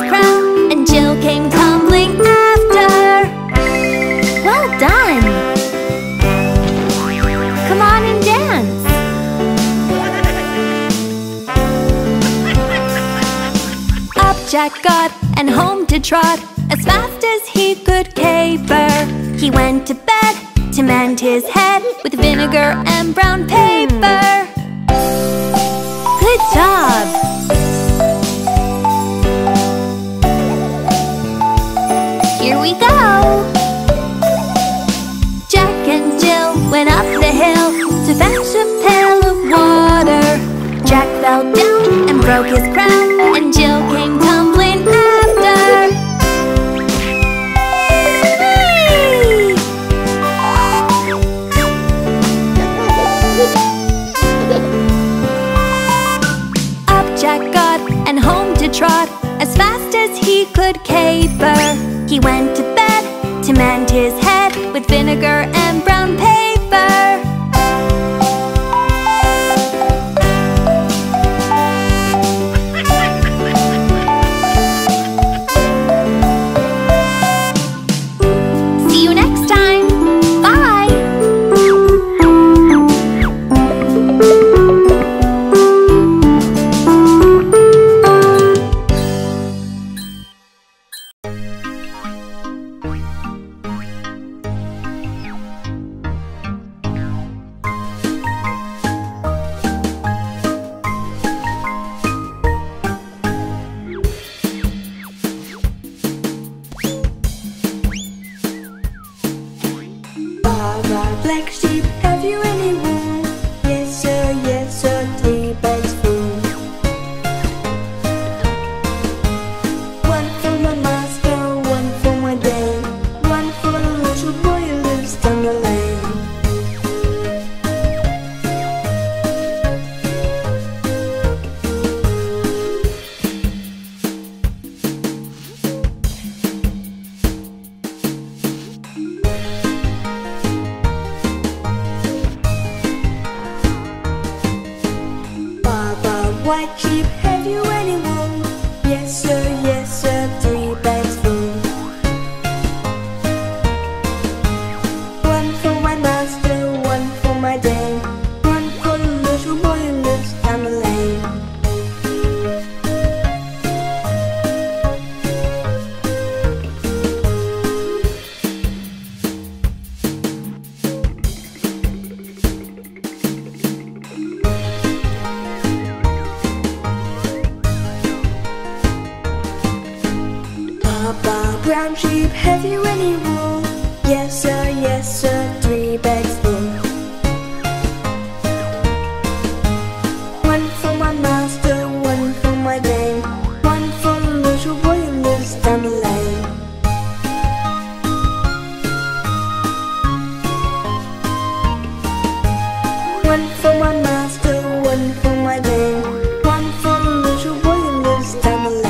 his crown, and Jill came tumbling after. Well done! Come on and dance! Up Jack got and home to trot, as fast as he could caper. He went to bed to mend his head with vinegar and brown paper. Good job! Here we go! Jack and Jill went up the hill to fetch a pail of water. Jack fell down and broke his crown, and Jill came tumbling after. Trot as fast as he could caper. He went to bed to mend his head with vinegar and brown paper. See you next time. Bye. Brown sheep, have you any wool? Yes sir, 3 bags full. One for my master, one for my dame, one for the little boy who lives down the lane. One for my master, one for my dame, one for the little boy who lives down the lane.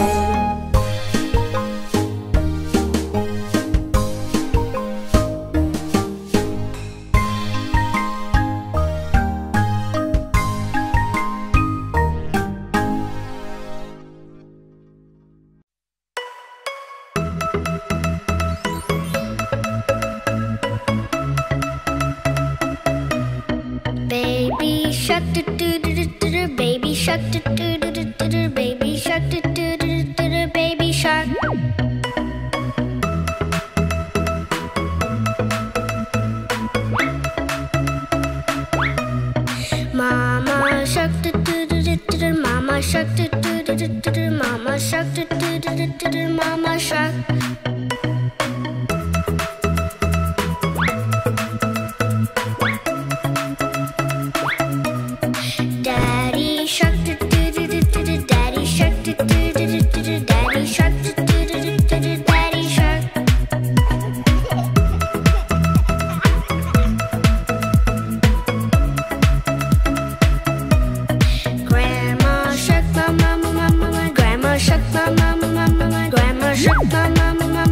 Grandma shark, mama, mama, mama, grandma shark, mama, mama.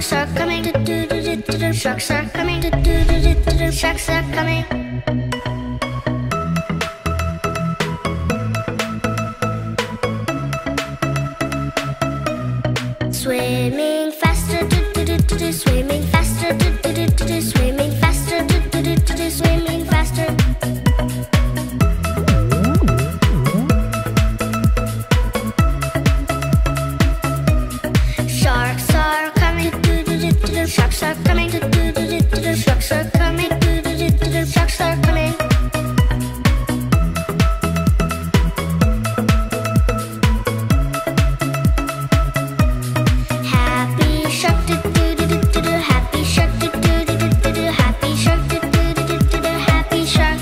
Sharks are coming. Sharks are coming. Sharks are coming. Swimming faster, swimming faster, swimming faster, swimming faster. Sharks are coming. Sharks are coming. Sharks are coming. Happy shark. Happy shark. Happy shark. Happy shark.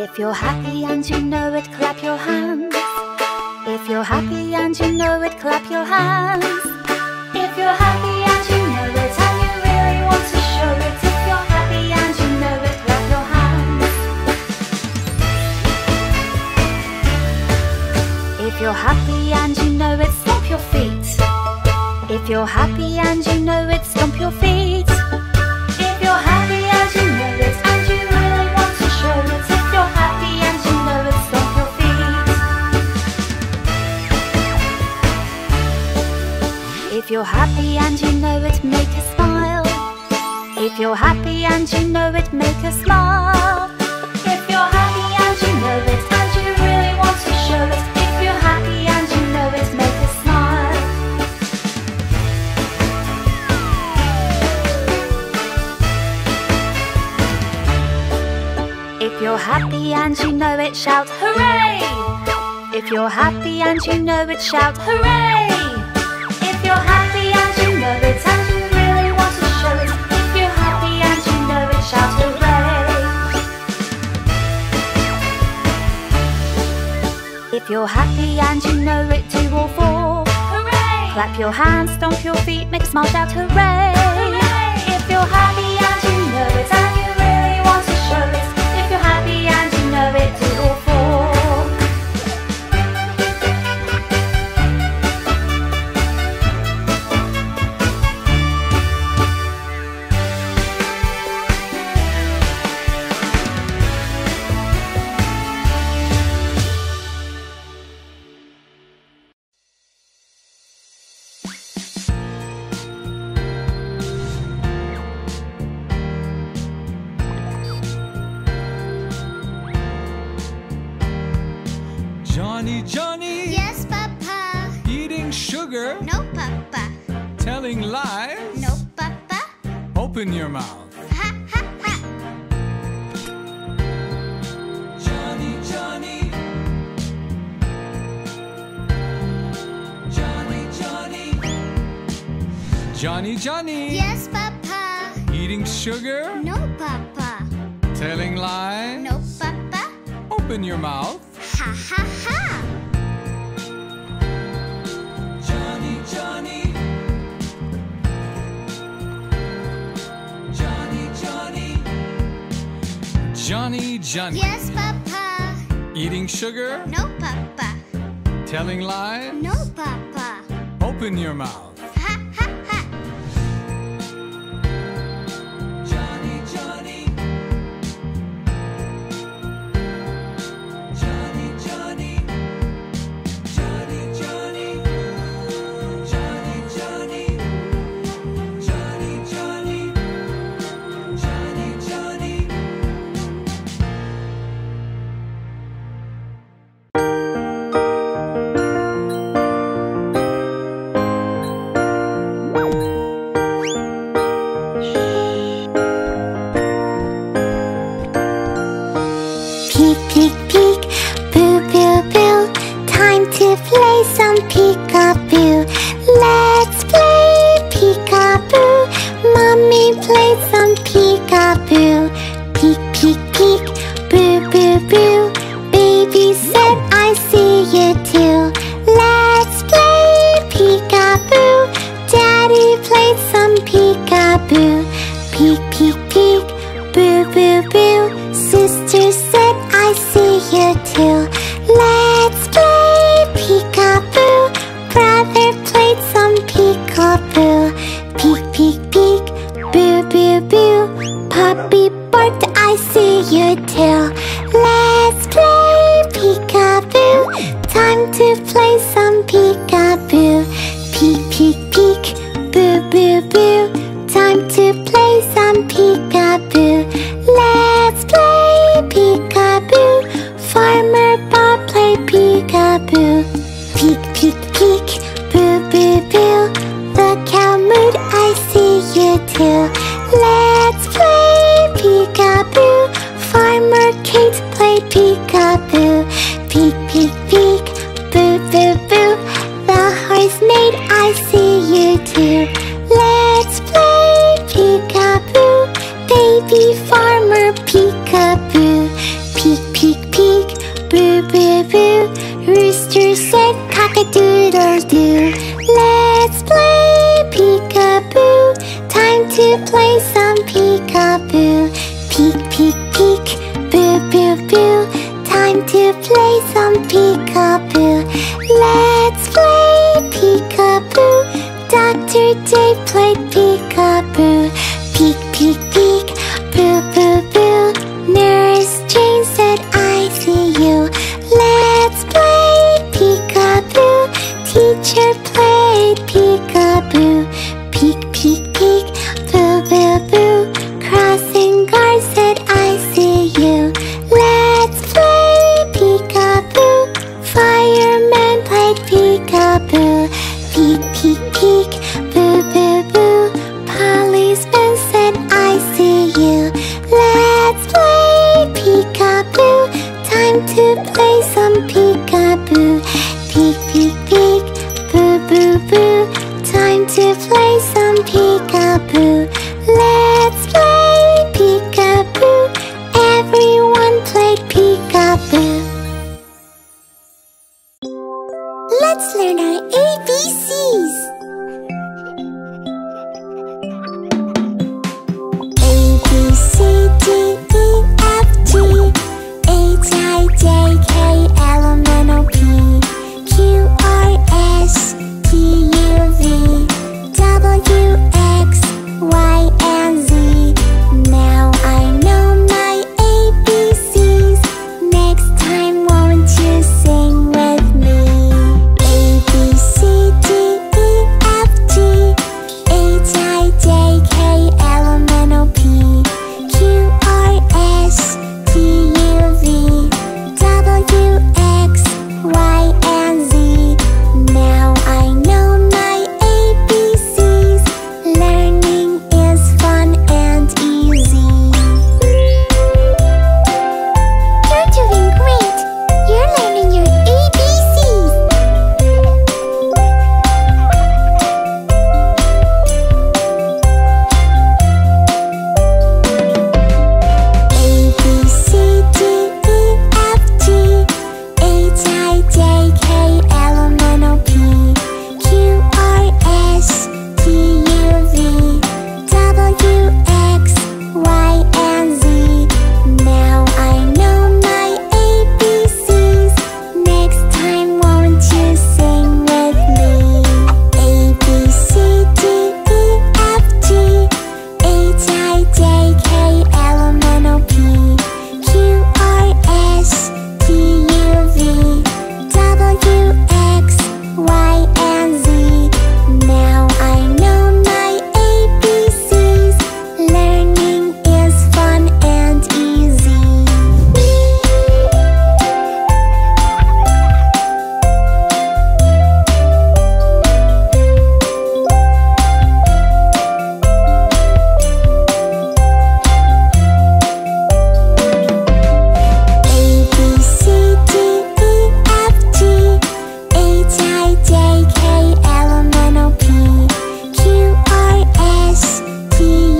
If you're happy and you know it, clap your hands. If you're happy and you know it, clap your hands. If you're happy and you know it, and you really want to show it, if you're happy and you know it, clap your hands. If you're happy and you know it, stomp your feet. If you're happy and you know it, stomp your feet. If you're happy and you know it, and you really want to show it, if you're happy and you know it, stomp your feet. If you're happy and you know it, make a smile. If you're happy and you know it, make a smile. If you're happy and you know it, and you really want to show it, if you're happy and you know it, make a smile. If you're happy and you know it, shout hooray! If you're happy and you know it, shout hooray! If you're happy and you know it, and you really want to show it, if you're happy and you know it, shout hooray! If you're happy and you know it, do all four. Hooray! Clap your hands, stomp your feet, make a smile, shout hooray! Hooray! If you're happy and you know it, and you really want to show it, if you're happy and you know it, do all Johnny. Yes, Papa. Eating sugar. No, Papa. Telling lies. No, Papa. Open your mouth. Ha, ha, ha. Johnny. Johnny. Yes, Papa. Eating sugar. No, Papa. Telling lies. No, Papa. Open your mouth. Ha, ha, ha. Johnny. Yes, Papa. Eating sugar? No, Papa. Telling lies? No, Papa. Open your mouth. Ha, ha, ha. Rooster said to play some peekaboo. Peek, peek, peek, boo, boo, boo. Time to play some peekaboo. Let's play peekaboo. Dr. Day played peekaboo. Peek, peek, peek, boo, boo, boo. Nurse Jane said, I see you. Let's play peekaboo. Teacher played peekaboo. Peek, peek, peek, boo, boo, boo. Crossing guard said, I see you. Let's play peekaboo. Fireman played peekaboo. Peek, peek, peek, boo, boo, boo. Policeman said, I see you. Let's play peekaboo. Time to play some peekaboo. Peek, peek, peek, boo, boo, boo. Time to play some peekaboo. Let's play peekaboo. Everyone played peekaboo. Let's learn our ABCs. A, B, C, D, E, F, G, H, I, J, K, L, M, N, O, P, Q, R, S, T, U, V, W, X, Y, and Z. Now I know my ABCs. Next time, won't you sing with me? A, B, C, D, E, F, G, H, I, J, K, L, M, N, O, P, Q, R, S, T, U, V, W, X, Y, and Z. Now I know my ABCs. Learning is fun and easy. You're doing great. You're learning your ABCs. A, B, C, D, E, F, G, H, I, J, K, L, M, N, O, P, Q, R, S, T, U, V, W, X, Y, and Z. Now I know my ABCs. Next time, won't you sing with me? A, B, C, D, E, F, G, H, I, J, K, L, M, N, O, P, Q, R, S, T, U, V, W, X, Y, and Z. Now I know my ABCs. Learning is fun and easy. A, B, C, D, E, F, G, H, I, J, K, L, M, N, O, P, Q, R, S, T, U,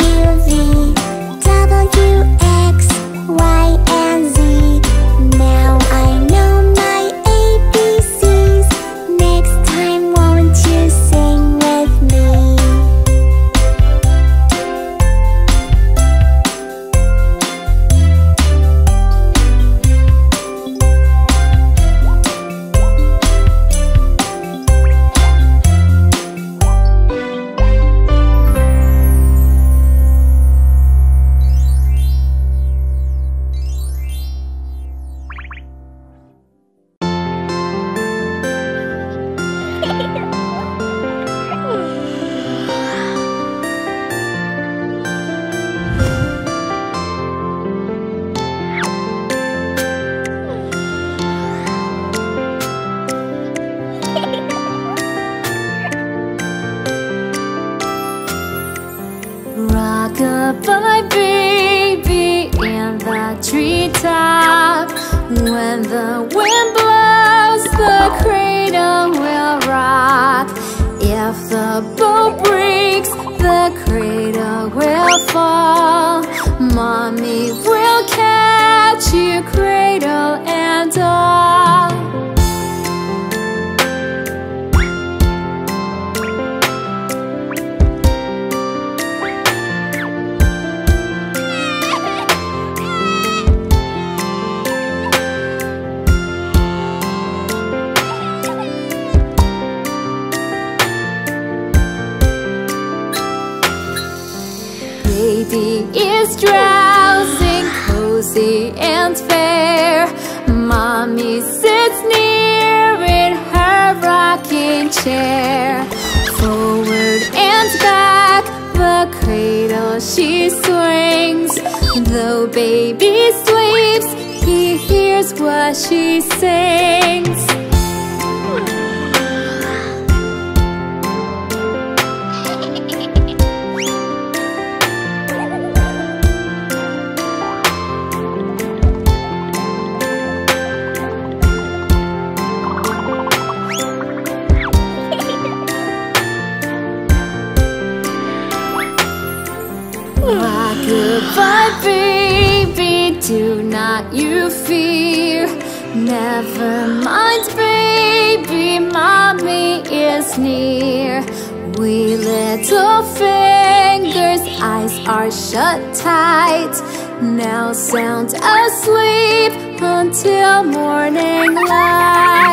V, W, X, Y, and Z. Now I know my ABCs. Next time, won't you sing with me? Rock-a-bye baby in the treetop. When the wind blows, the cradle will rock. If the boat breaks, the cradle will fall. Mommy will catch you, cradle and all. baby is drowsing, cozy and fair. Mommy sits near in her rocking chair. Forward and back, the cradle she swings. Though baby sleeps, he hears what she sings. But baby, do not you fear. Never mind, baby, mommy is near. Wee little fingers, eyes are shut tight. Now sound asleep until morning light.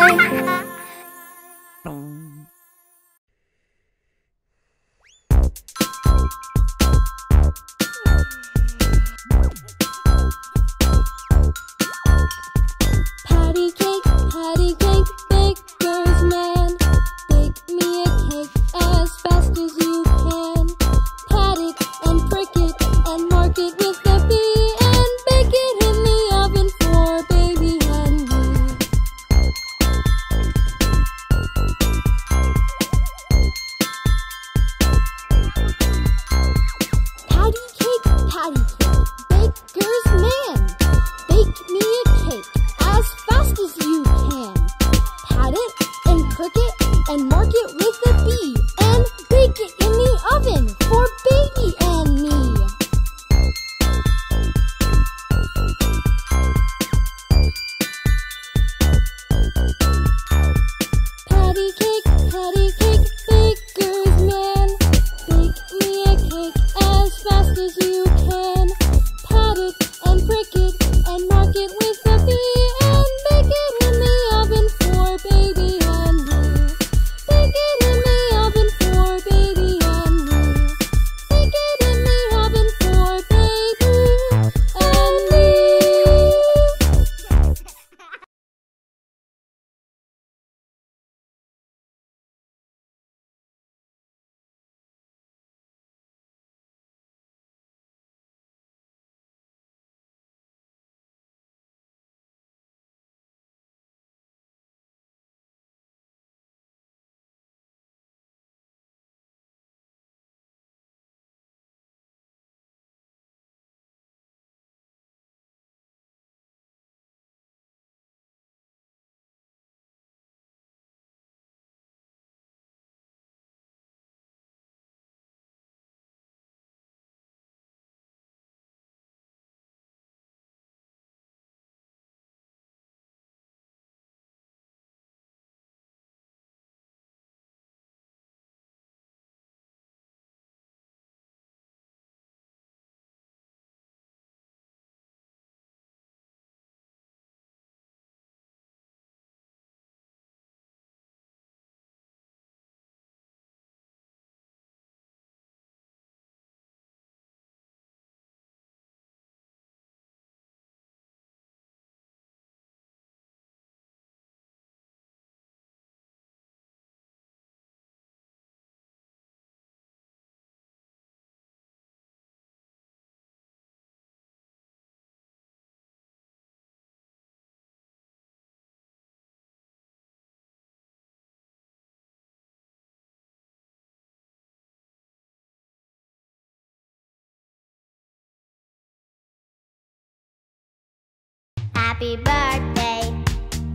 Happy birthday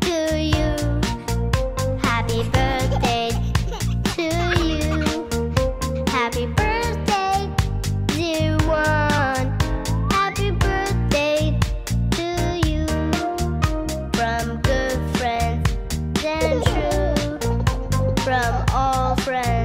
to you. Happy birthday to you. Happy birthday, dear one. Happy birthday to you. From good friends and true, from all friends.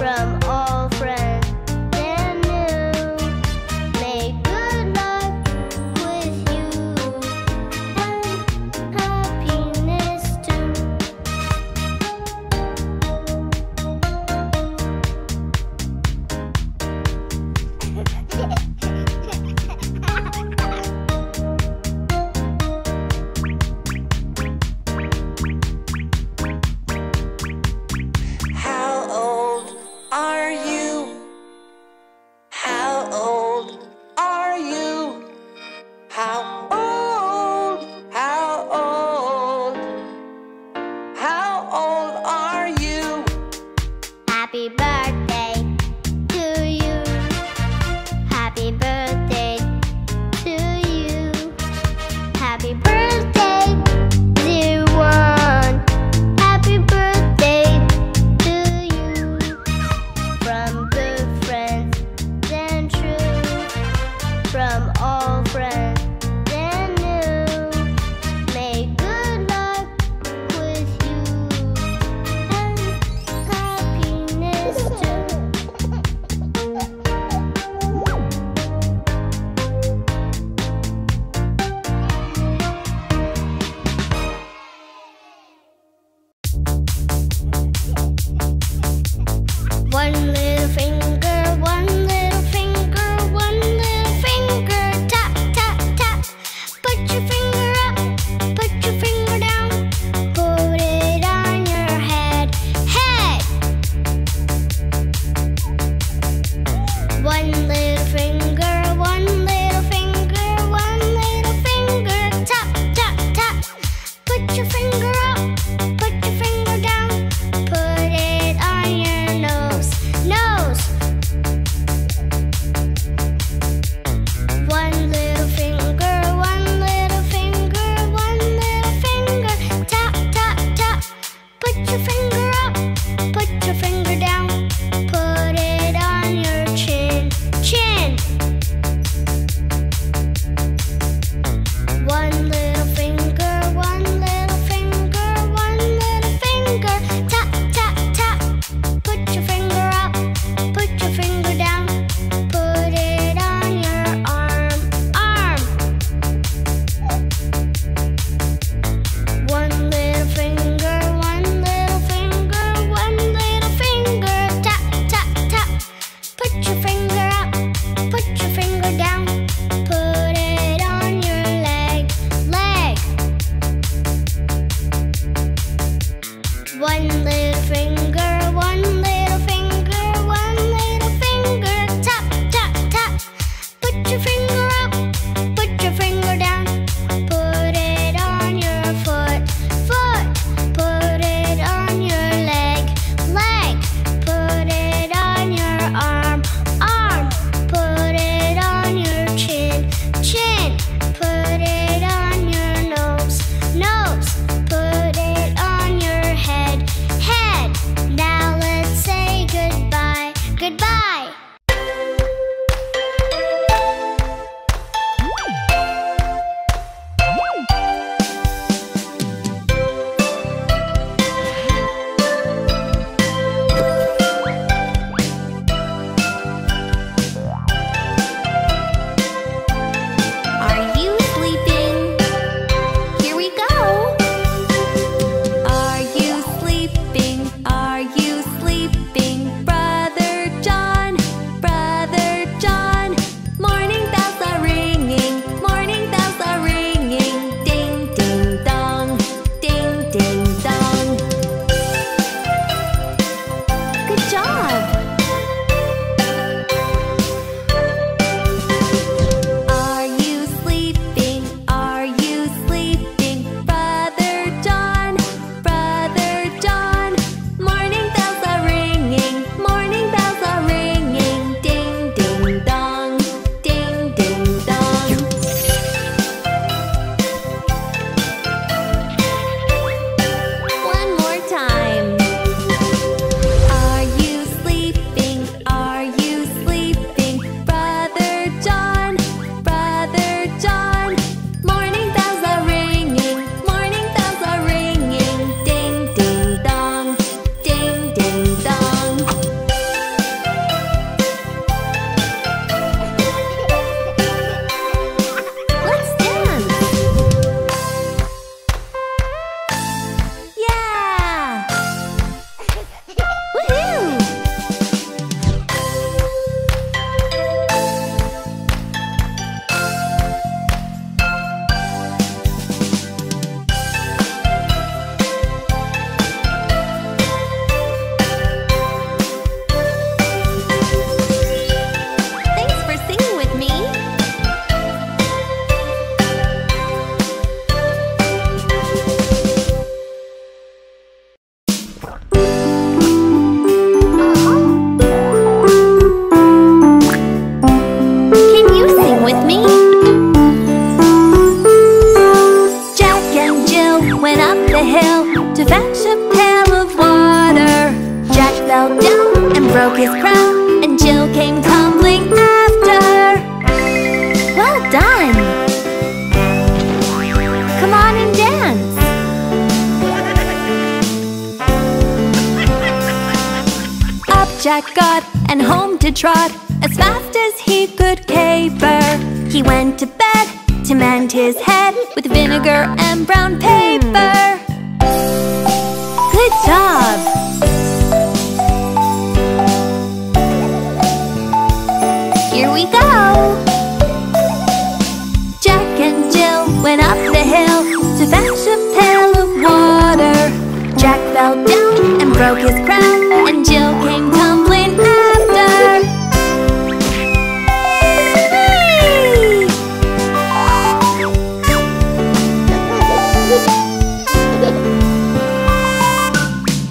from all friends that knew. May good luck with you and happiness too. his crown, and Jill came tumbling after. Well done! Come on and dance! Up Jack got, and home to trot, as fast as he could caper. He went to bed to mend his head with vinegar and brown paper. Good job! Here we go! Jack and Jill went up the hill to fetch a pail of water. Jack fell down and broke his crown, and Jill came tumbling after. Whee!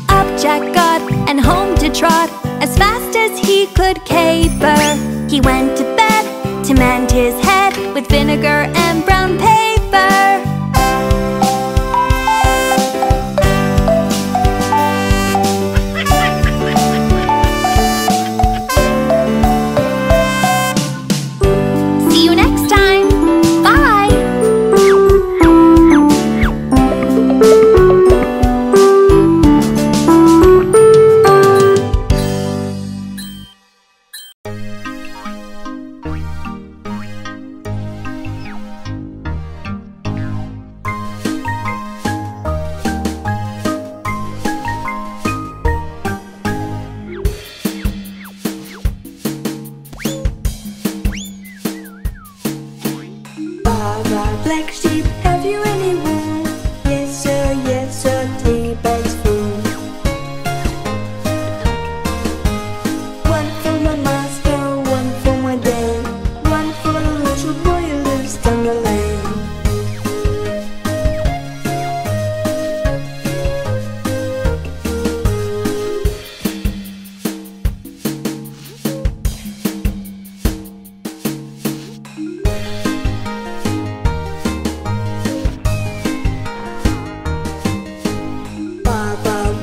Up Jack got, and home to trot, as fast as he could caper. He went to bed to mend his head with vinegar and brown paper. See you next time. Bye. Black sheep, have you any wool? Yes sir, 3 bags full. One for my master, one for my dad, one for the little boy who lives down the lane.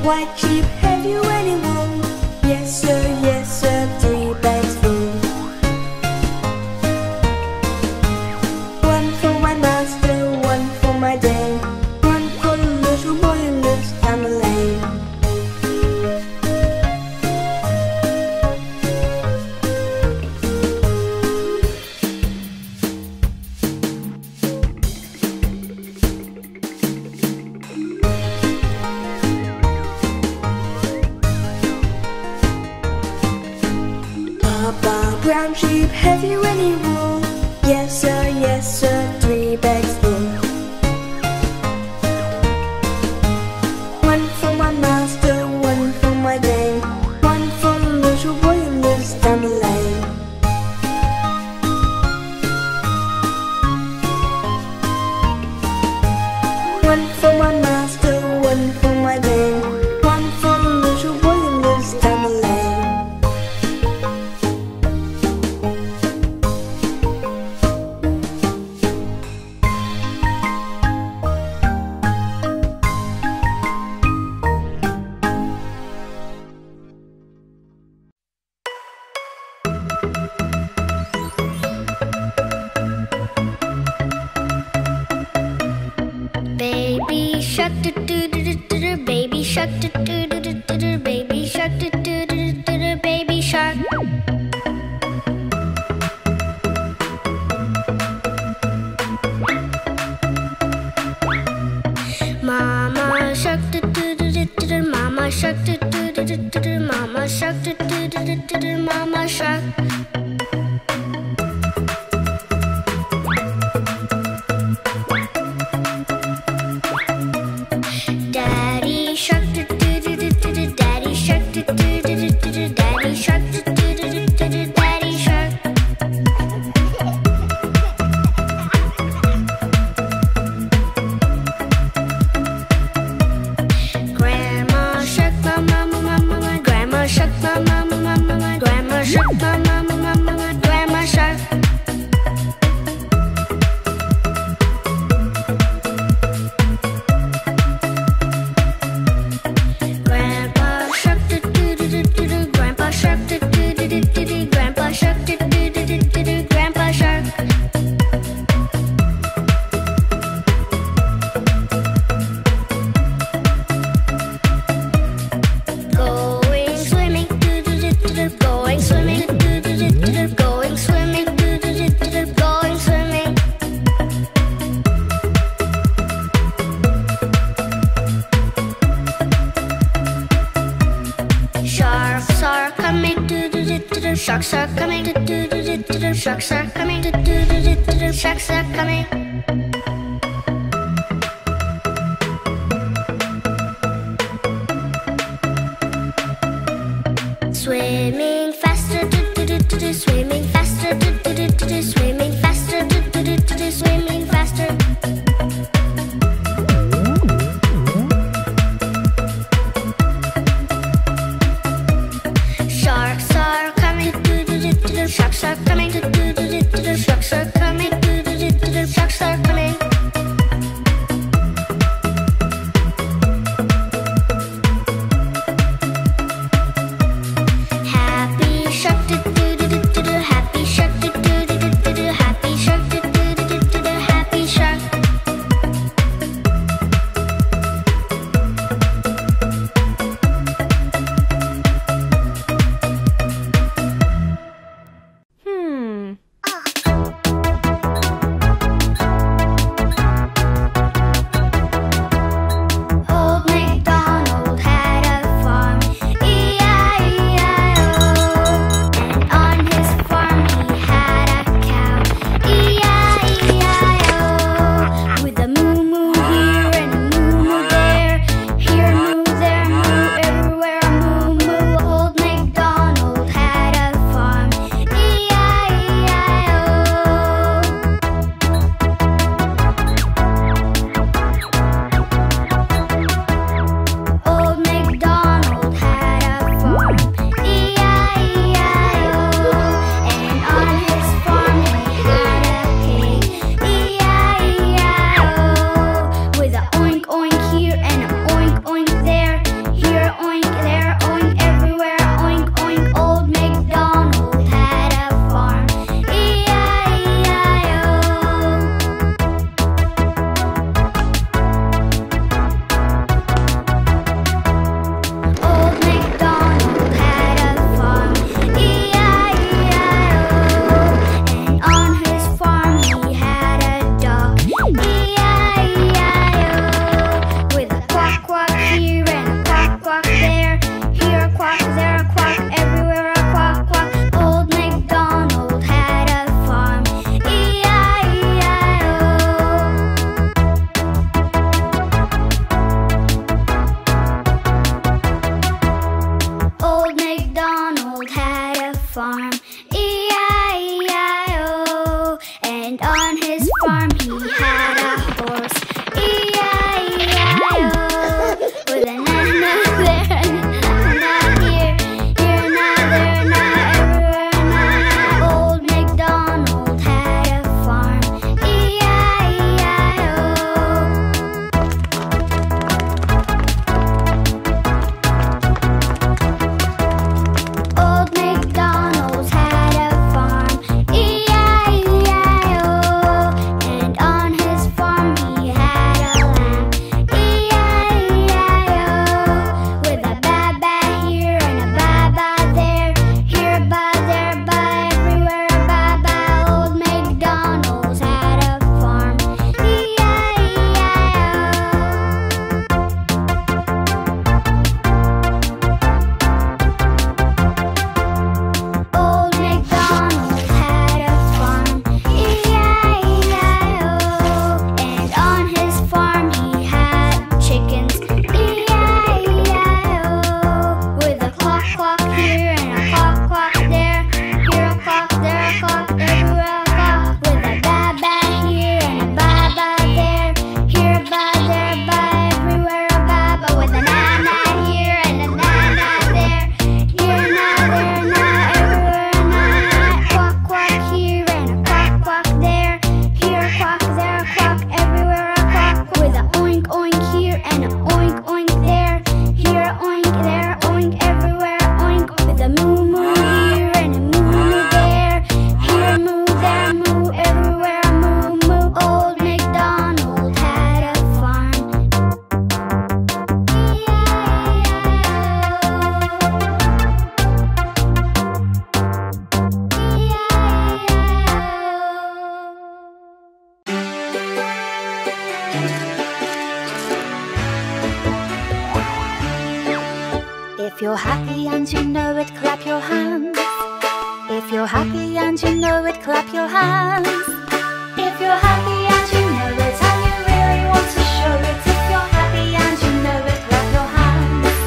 White sheep, have you any wool? Yes sir, 3 bags full. One for my master, one for my dad, one for the little boy who lives down the lane. Brown sheep, have you any wool? Yes sir, 3 bags full. One for my master, one for my dame, one for the little boy who lives down the lane. One for my master, one for my dame, one for the little boy who lives down the lane. Baby shark do do do do do, baby shark do do do do do, baby shark do do do do do, baby shark. Mama shark do do do do do, mama shark do do do do do, mama shark do do do do do, mama shark. Grandpa shark, Sharks are coming, do do do do. Sharks are coming, do do do do. Sharks are coming. Swimming faster, do do do do. Swimming faster, do do do do. Swimming faster, do do do do. Swimming faster. Sharks are coming, do do do do. Sharks are coming, do do do. Sharks are coming. Happy shark, do do do do. Happy shark, do do do do. Happy shark, do do do do. Happy shark. E-I-E-I-O, and on his farm he had a horse. E-I-E-I-O, with an anna there and an anna here, here and now, there and now, everywhere and now. Old MacDonald had a farm. E-I-E-I-O. Old MacDonald. If you're happy and you know it, clap your hands. happy and you know it, clap your hands. If you're happy and you know it, and you really want to show it. If you're happy and you know it, clap your hands.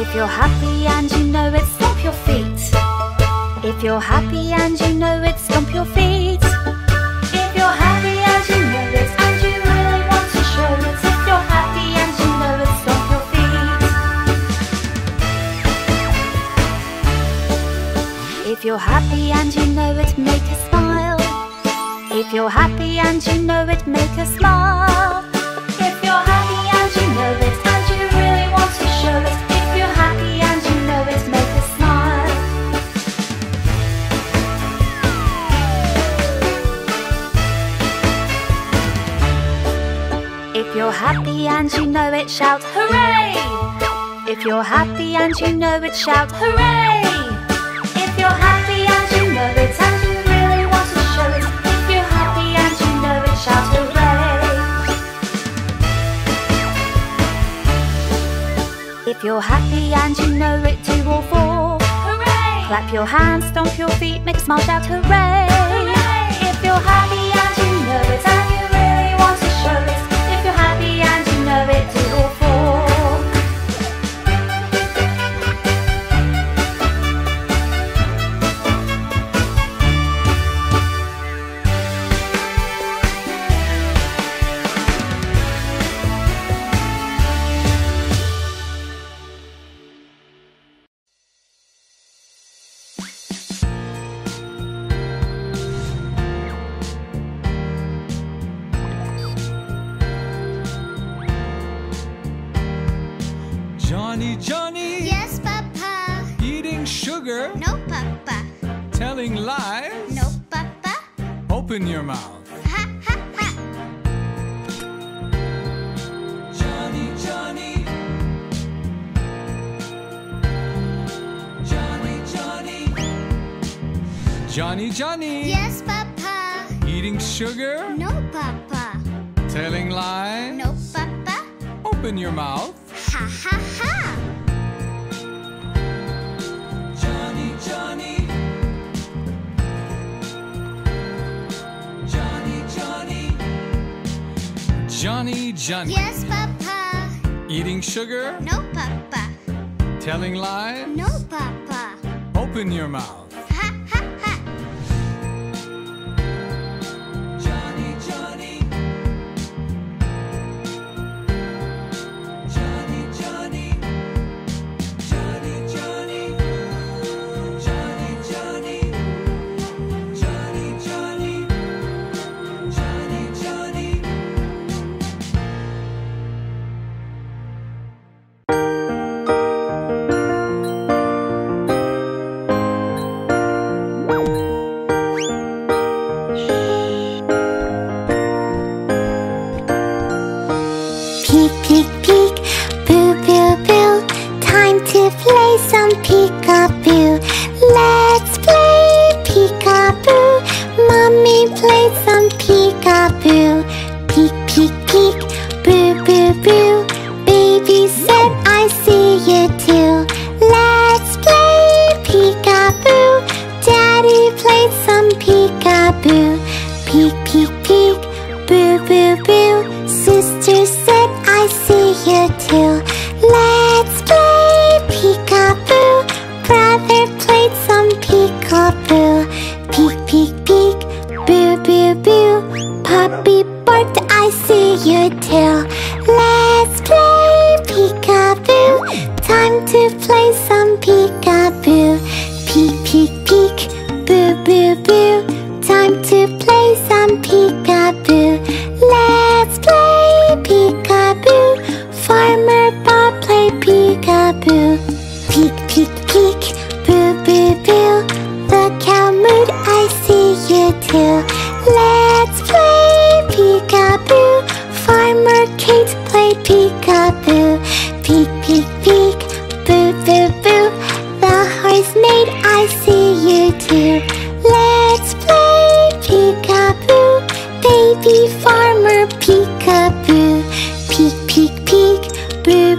If you're happy and you know it, stomp your feet. If you're happy and you know it, stomp your feet. If you're happy and you know it, and you really want to show it. If you're happy and you know it, stomp your feet. If you're happy and you know it, make a smile. If you're happy and you know it, make a smile. If you're happy and you know it, and you really want to show it. If you're happy and you know it, make a smile. If you're happy and you know it, shout hooray! If you're happy and you know it, shout hooray! If you're happy and you know it, and you really want to show it. If you're happy and you know it, shout hooray! If you're happy and you know it, do all four. Hooray! Clap your hands, stomp your feet, make a smile, shout hooray! Hooray! If you're happy and you know it, and you really want to show it. Johnny. Yes, Papa. Eating sugar. No, Papa. Telling lies. No, Papa. Open your mouth. Ha, ha, ha. Johnny. Yes, Papa. Eating sugar. No, Papa. Telling lies. No, Papa. Open your mouth. Ha, ha, ha. Johnny. Yes, Papa. Eating sugar? No, Papa. Telling lies? No, Papa. Open your mouth. Ha, ha, ha. Peek, peek, peek, boo,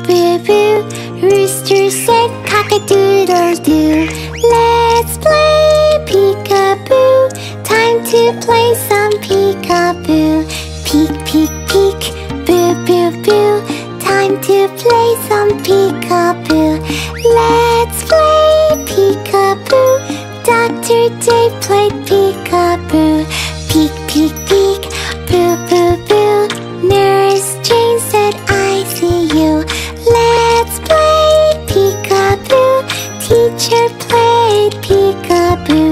boo, boo. Rooster said, cock, cock-a-doodle-doo. Let's play peekaboo. Time to play some peekaboo. Peek, peek, peek, boo, boo, boo. Time to play some peekaboo. Let's play peekaboo. Dr. Dave played peekaboo. Peek, peek, peek, boo, boo, boo. Nurse Jane said, I see you. Let's play peekaboo. Teacher played peekaboo.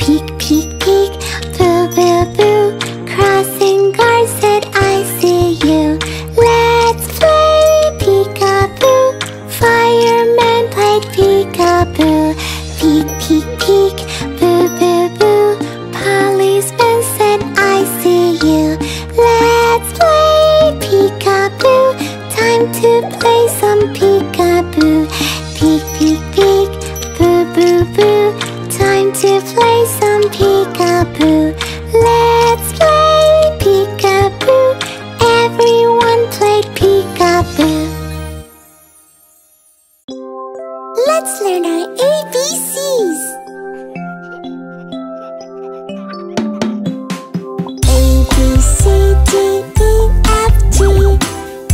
Peek, peek, peek, boo, boo, boo. Crossing guard said, I see you. Let's play peekaboo. Fireman played peekaboo. Peek, peek, peek, boo, boo, boo. Policeman said, I see you. Let's play peekaboo. Time to play some peekaboo. Peek, peek, peek, boo, boo, boo. Time to play some peekaboo. Let's play peekaboo. Everyone played peekaboo. Let's learn our ABCs. A, B, C, D, E, F, G,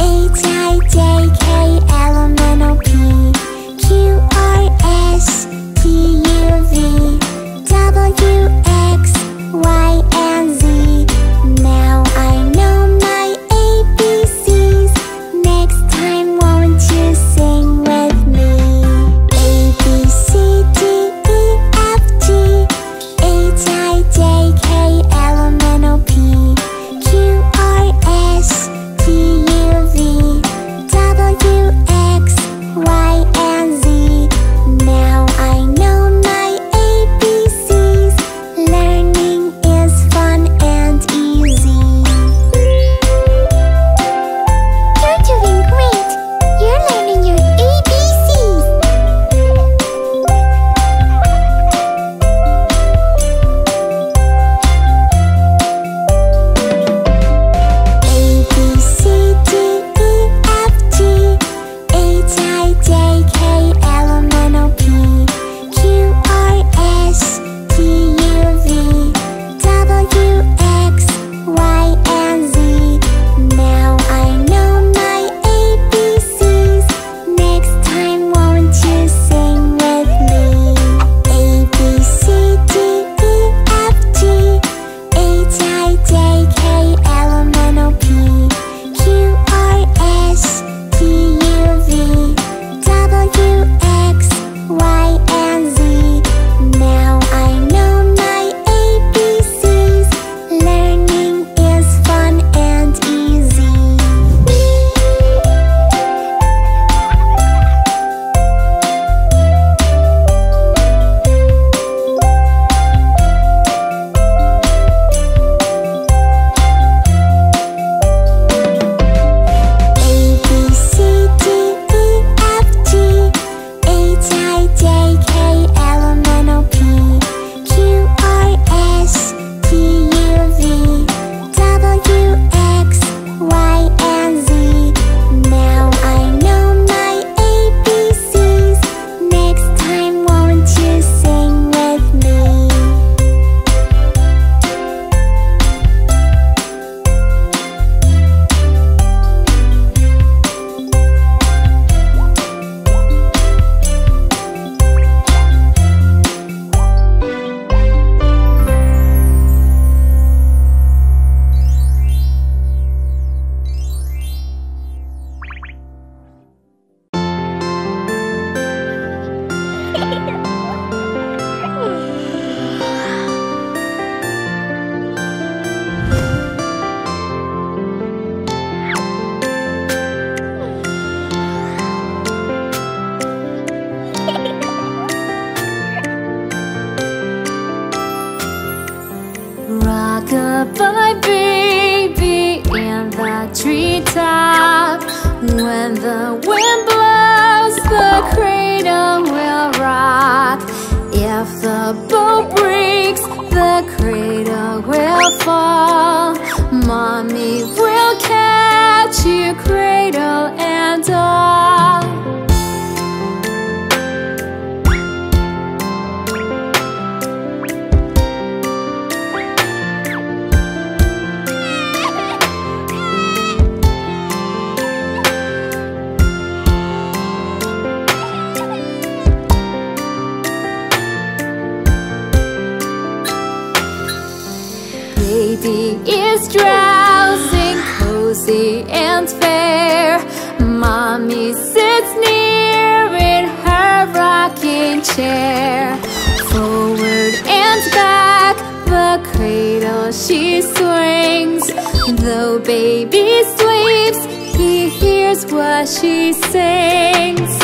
H, I, J, K, L, M, N, O, P, Q, R, S, T, U, V, W, X, Y, and Z. Now I know my ABCs. Next time, won't you sing with me? A, B, C, D, E, F, G, H, I, J, K, L, M, N, O, P, Q, R, S, T, U, V, W, X, Y, and Z. Now I know my ABCs. Learning is fun and easy. You're doing great. You're learning your ABCs. A, B, C, D, E, F, G, H, I, J, K, L, M, N, O, P, Q, R, S, T, U, V, W, X, Y, and Z. Now I know my ABCs. Next time, won't you sing with me? A, B, C, D, E, F, G, H, I, J, K, L, M, N, O, P, Q, R, S, T, U, V, W, X, Y, and Z. Now I know my ABCs. Learning is fun and easy. A, B, C, D, E, F, G, H, I, J, K, L, M, N, O, P, Q, R, S, T, U, V, W, X, Y, and Z. Now I know my ABCs. Next time, won't you sing with me? Rock-a-bye, baby, in the treetop. When the wind blows, the cradle will rock. If the boat breaks, the cradle will fall. Mommy will catch you, cradle and all. chair, forward and back. The cradle she swings. Though baby sleeps, he hears what she sings.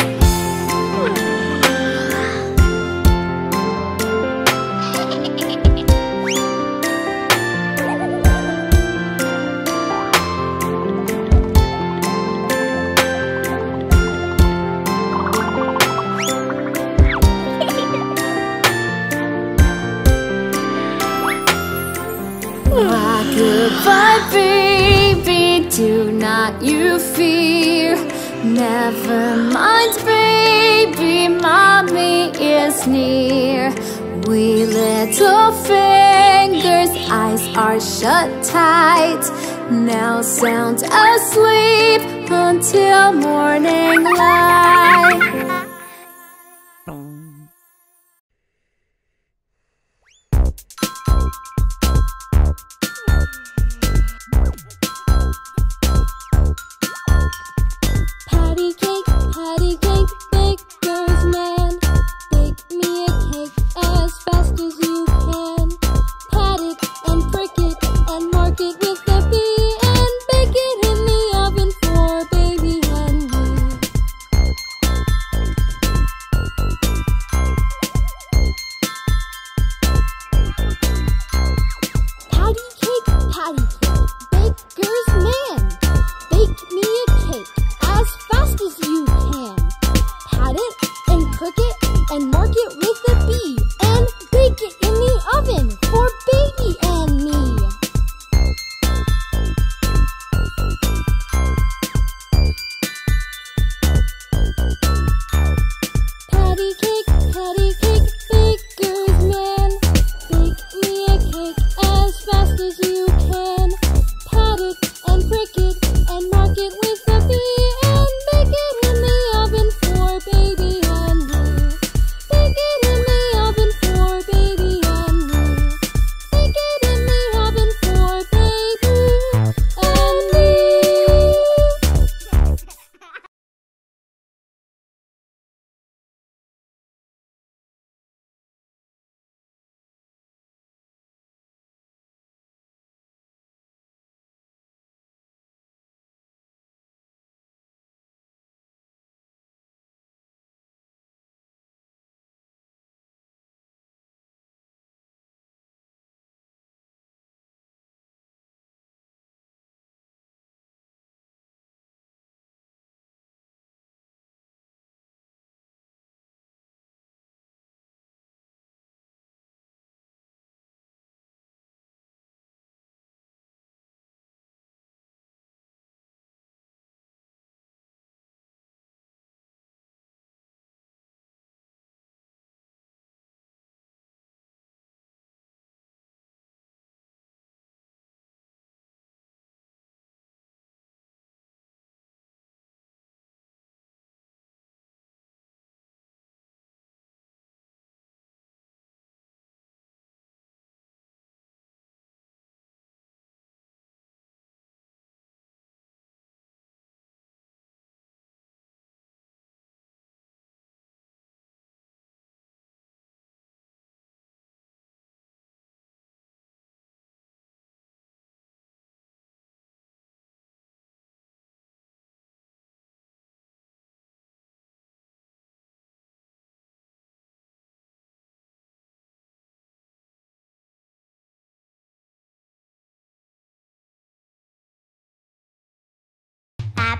But baby, do not you fear. Never mind, baby, mommy is near. Wee little fingers, eyes are shut tight. Now sound asleep until morning light.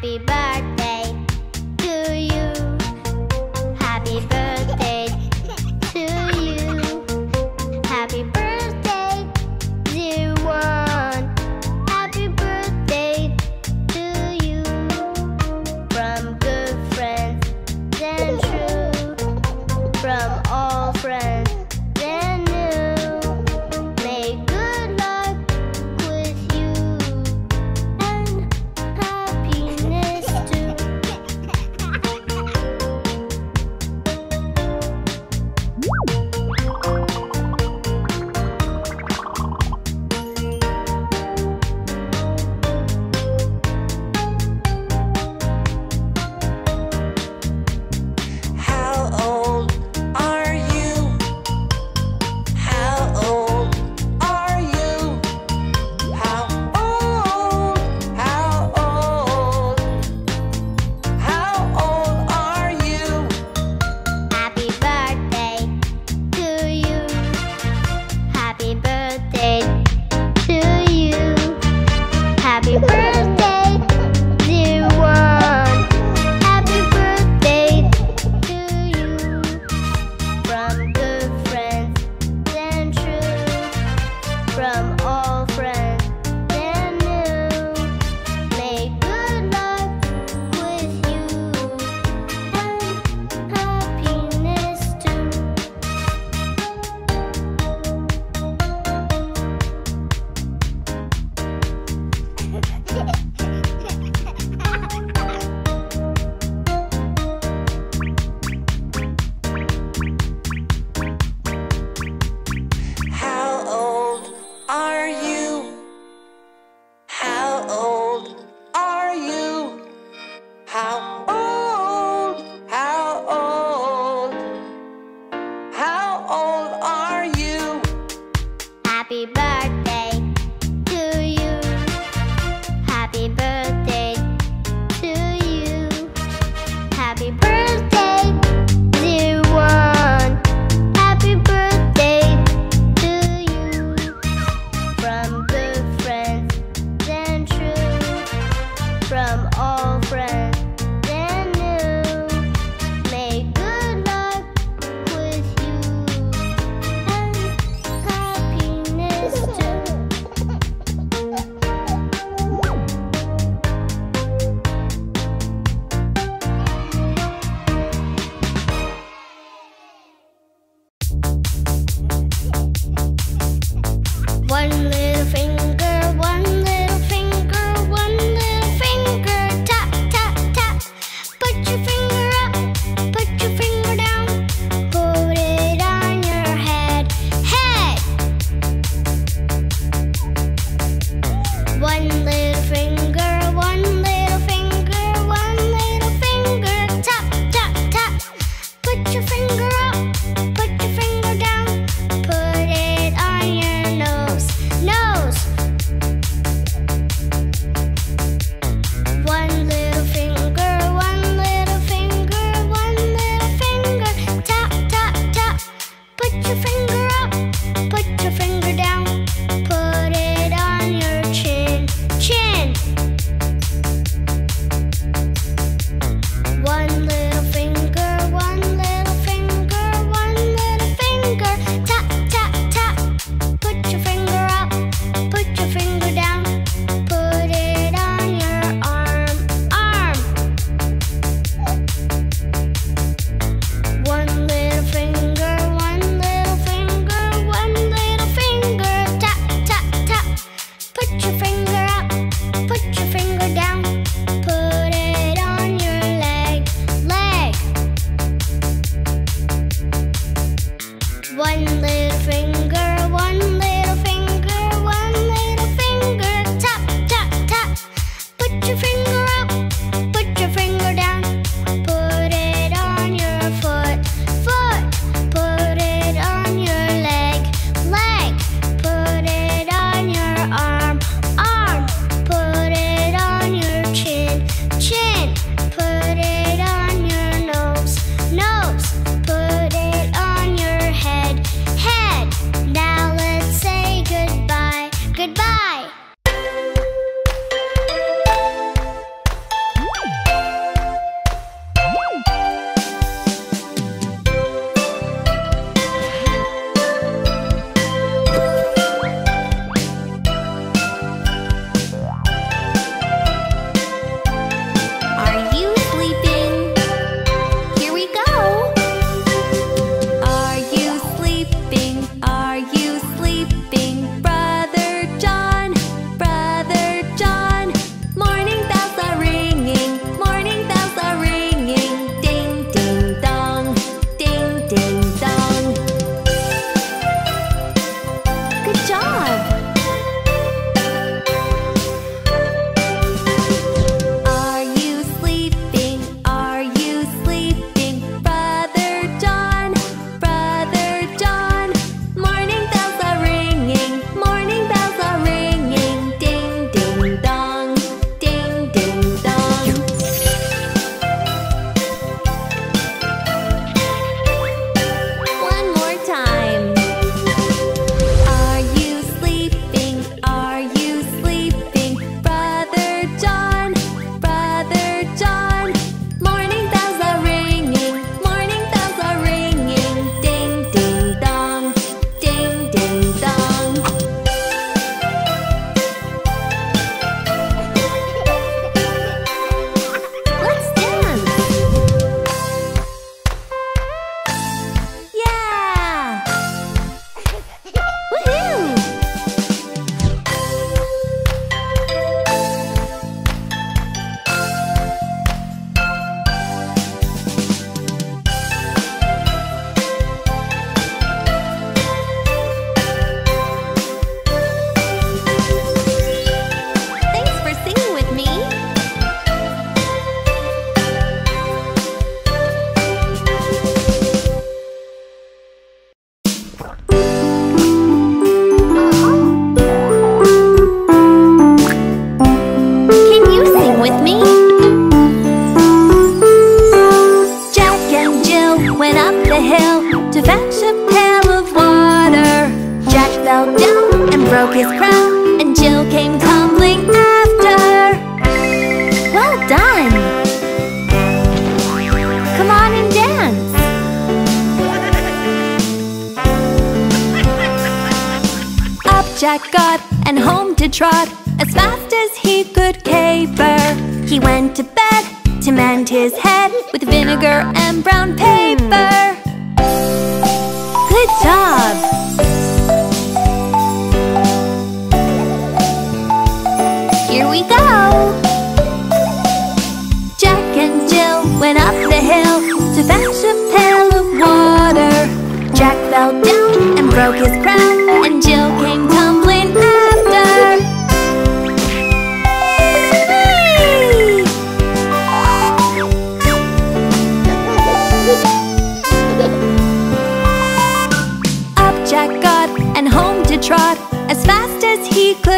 Happy birthday to you. Happy birthday to you. Happy birthday, dear one. Happy birthday to you. From good friends and true, from all friends and new. May good luck with you. Happiness too.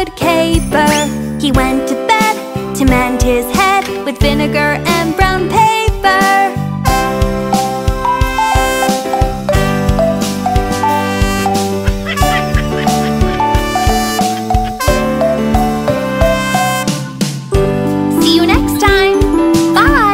could caper. He went to bed to mend his head with vinegar and brown paper. See you next time. Bye.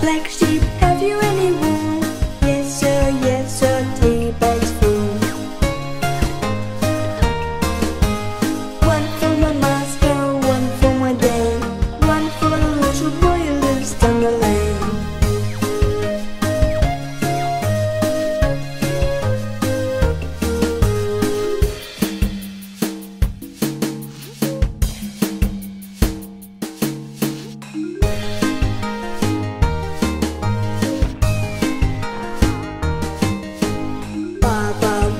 Black sheep, have you any wool? Yes sir, tea bags full. One for my master, one for my dame, one for the little boy who lives down the lane.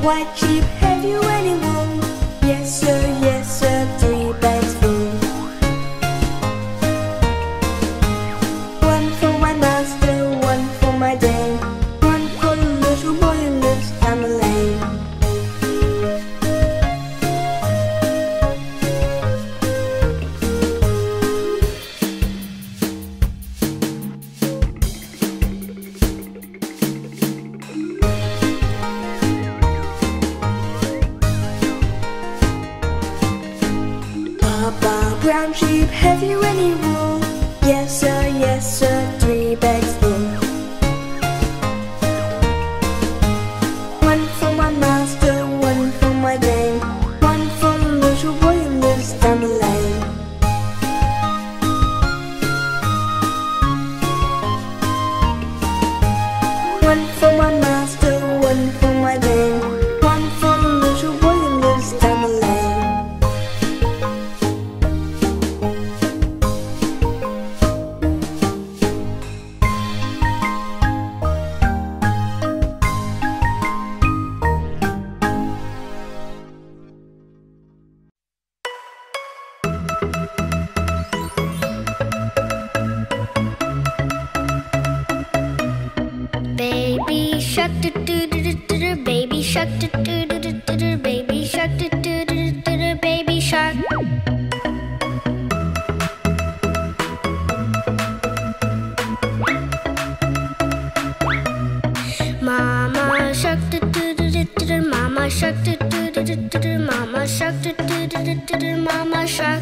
White sheep, have you any wool? Yes sir, three bags full. One for my master, one for my dame, one for the little boy who lives down the lane. Brown sheep, have you any wool? Yes sir, three bags full. One for my master, one for my dame, one for the little boy who lives down the lane. One for my master, one for my dame, one for the little boy who lives down the lane. Baby shark do do do do, baby shark do do do do, baby shark do do do do, baby shark. Mama shark do do do do, mama shark do do do do, mama shark do do do do, mama shark.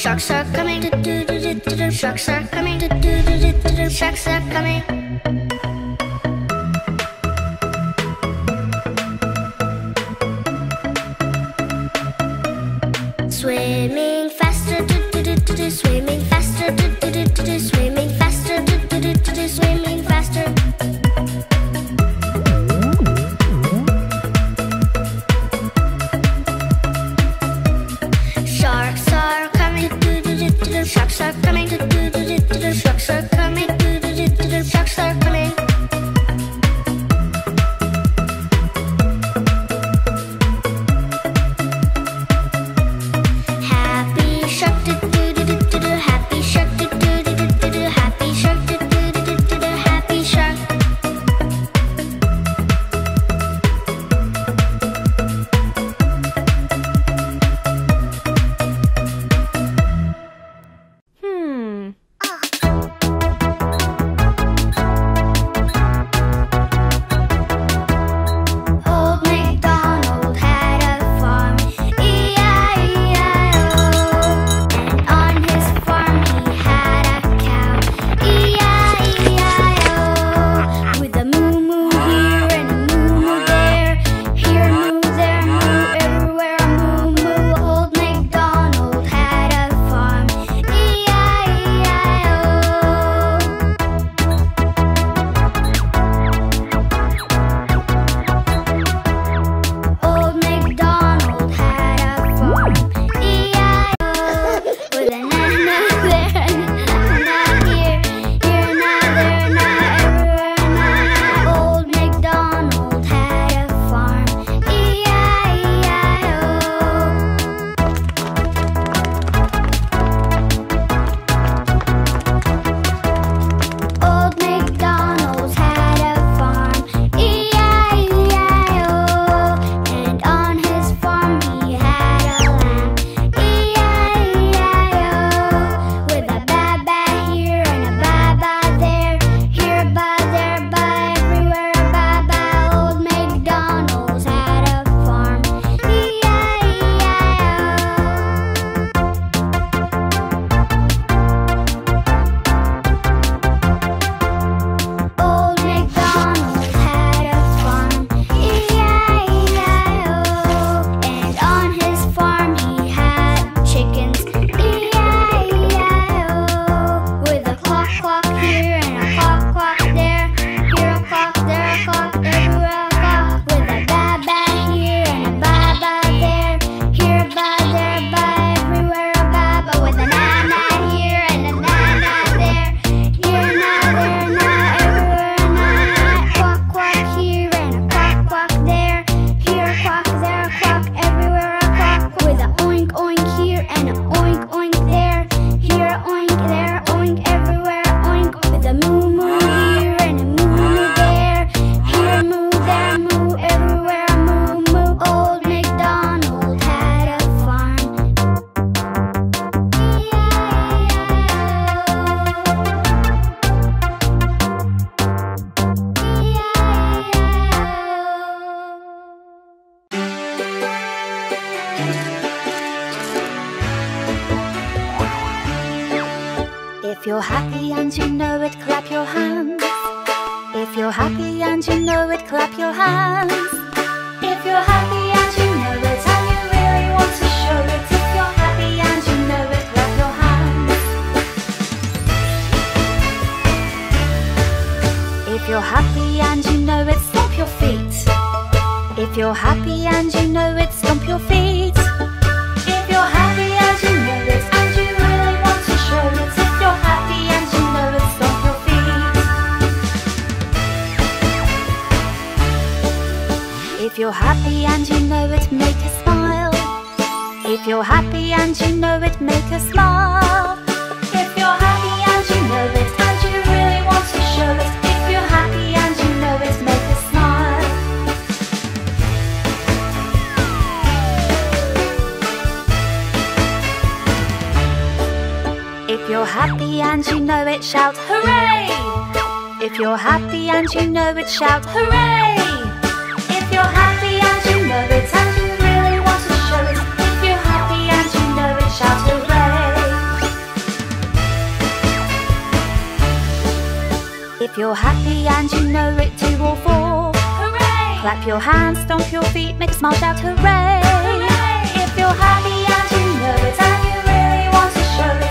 Sharks are coming, sharks are coming, sharks are coming. Swimming faster, swimming faster, swimming faster, swimming faster. Sharks are coming. If you're happy and you know it, clap your hands. If you're happy and you know it, clap your hands. If you're happy and you know it, and you really want to show it. If you're happy and you know it, clap your hands. If you're happy and you know it, stomp your feet. If you're happy and you know it, stomp your feet. If you're happy and you know it, and you really want to show it. If you're happy and you know it, stomp your feet. If you're happy and you know it, make a smile. If you're happy and you know it, make a smile. If you're happy and you know it, and you really want to show it. If you're happy and you know it, make a smile. If you're happy and you know it, shout hooray! If you're happy and you know it, shout hooray! If you're happy and you know it, and you really want to show it. If you're happy and you know it, shout hooray! If you're happy and you know it, do all four. Hooray! Clap your hands, stomp your feet, make a smile, shout hooray! Hooray! If you're happy and you know it, and you really want to show it.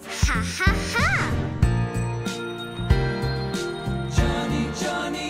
Ha, ha, ha. Johnny, Johnny.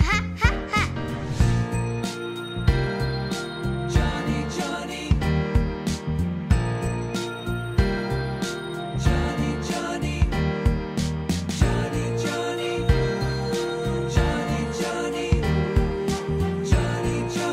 Ha, ha, ha. Johnny, Johnny. Johnny, Johnny. Johnny, Johnny. Johnny, Johnny. Johnny, Johnny. Johnny, Johnny.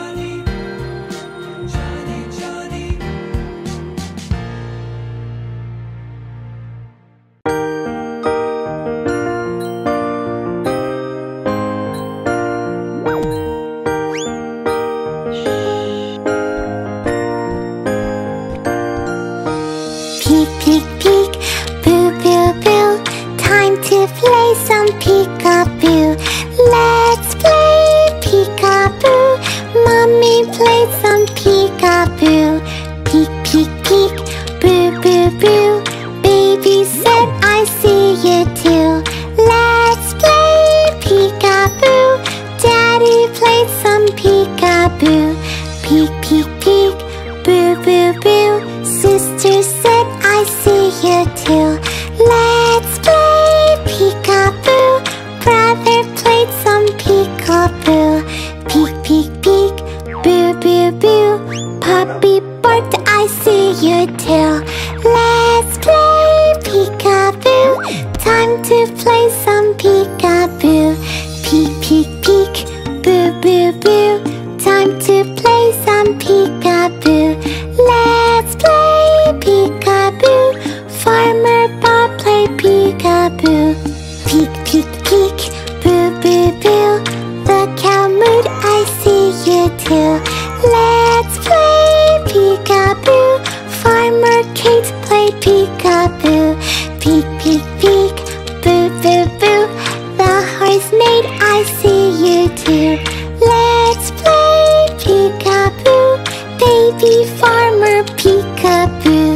Farmer Peekaboo,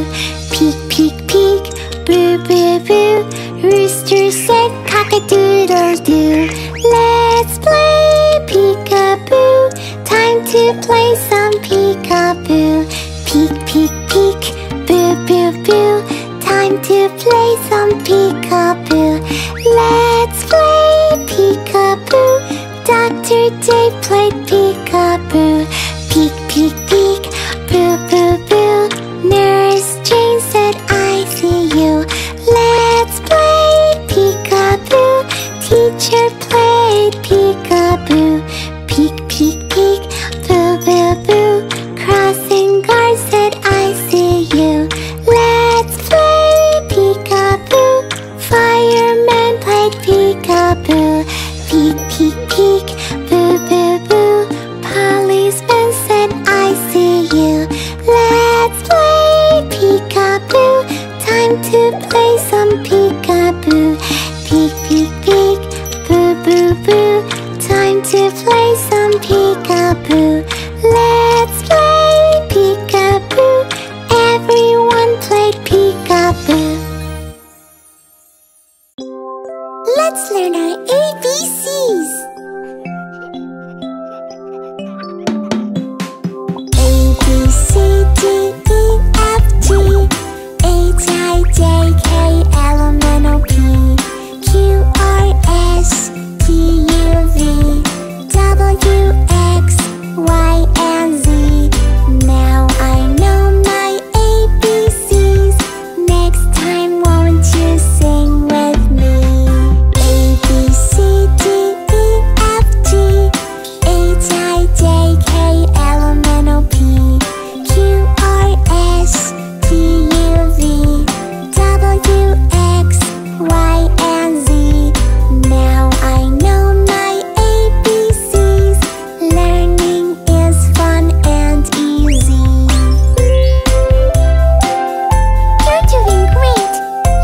peek, peek. to play some peekaboo. Peek, peek, peek, boo, boo, boo. Time to play some peekaboo. Let's play peekaboo. Dr. Dave played peekaboo. Peek, peek, peek, boo, boo, boo. Nurse Jane said, I see you. Let's play peekaboo. Teacher played peekaboo. Peek, peek, peek, boo, boo, boo. Crossing guard said, I see you. Let's play peekaboo. Fireman played peekaboo. Peek, peek, peek, boo, boo, boo. Policeman said, I see you. Let's play peekaboo. Time to play some peekaboo. Peek, peek, peek, boo, boo, boo. Time to play some peekaboo. Let's play peekaboo. Everyone played peekaboo. Let's learn our ABCs. A, B, C, D, E, F, G, H, I, J, K, L, M, N, O, P, Q, R, S, T, U, V, W, X, Y, and Z. Now I know my ABCs. Next time won't you sing with me? A, B, C, D, E, F, G, H, I, J, K, L, M, N, O, P, Q, R, S, T, U, V, W, X, Y, and Z. Now I know my ABCs. Learning is fun and easy. You're doing great.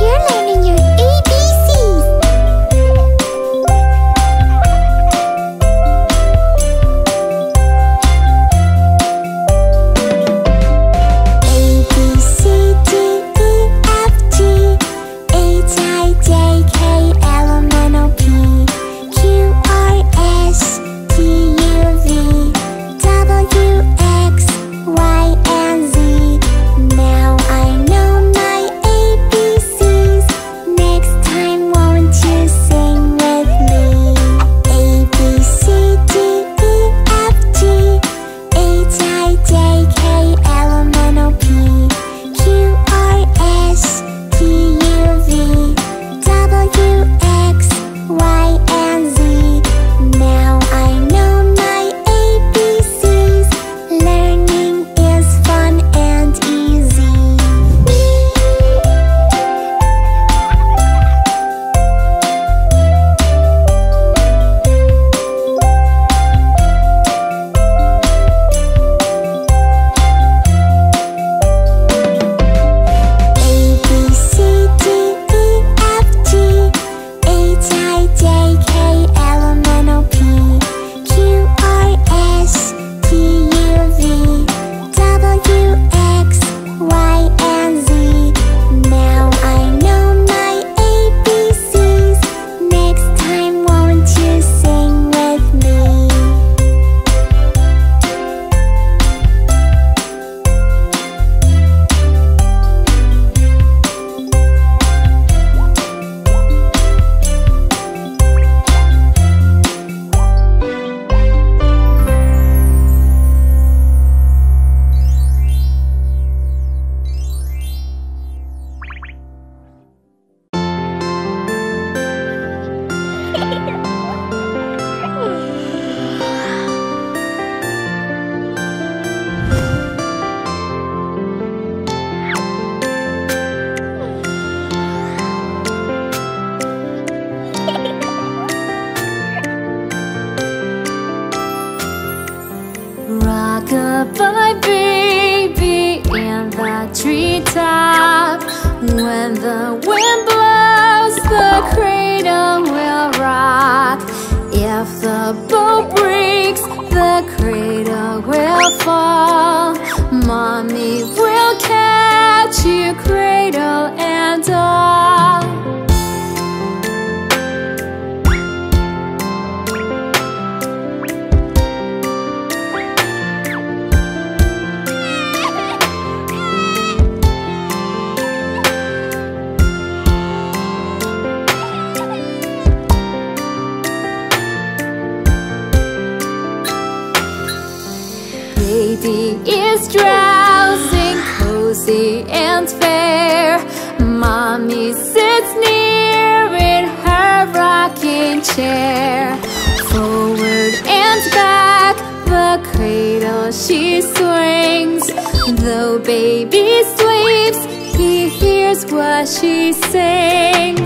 You're learning your ABCs. A, B, C, D, E, F, G, H, I, J, K, L, M, N, O, P, Q, R, S, T, U, V, W, X, Y, and Z. Now I know my ABCs. Next time won't you sing with me? A, B, C, D, E, F, G, H, I, J, K, L, M, N, O, P, Q, R, S, T, U, V, W, X, Y, and Z. Now I know my ABCs. Learning is fun and easy. A, B, C, D, E, F, G, H, I, J, K, L, M, N, O, P, Q, R, S, T, U, V, W, X, Y, and Z. Now I know my ABCs. Next time won't you sing with me? Rock-a-bye baby in the treetop. When the wind blows, the cradle will rock. If the boat breaks, the cradle will fall. Mommy will catch you, cradle and all. Lucy is drowsing, cozy and fair. Mommy sits near in her rocking chair. Forward and back, the cradle she swings. Though baby sleeps, he hears what she sings.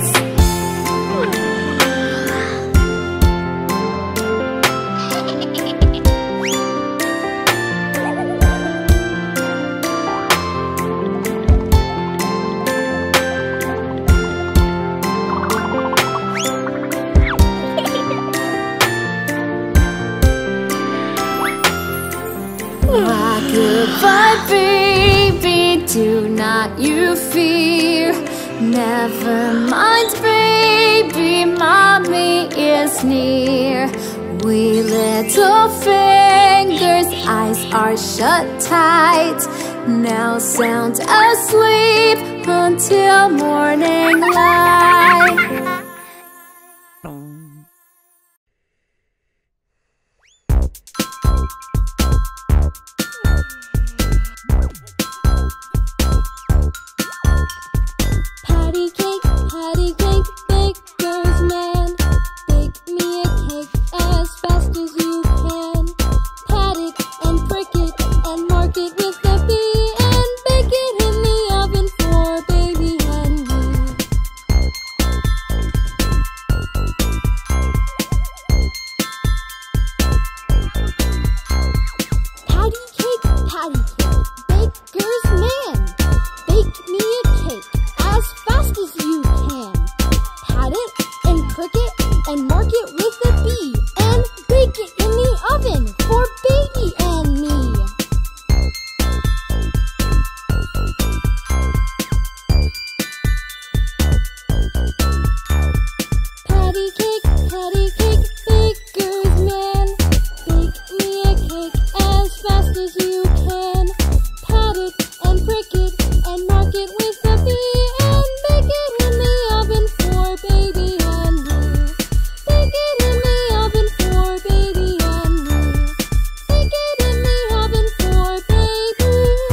Goodbye, baby, do not you fear. Never mind, baby, mommy is near. Wee little fingers, eyes are shut tight. Now sound asleep until morning light. Patty cake, baker's man, bake me a cake as fast as you can. Pat it and break it and mark it with the B, and bake it in the oven for baby Henry. Patty cake, baker's man, bake me a cake as fast as you can. Pat it and prick it and mark it with a B, and bake it in the oven for baby and me. Patty cake, baker's man, bake me a cake as fast as you can. Pat it and prick it and mark it with a B, and bake it in the oven for baby and me. Bake it in the oven for baby and me. Bake it in the oven for baby and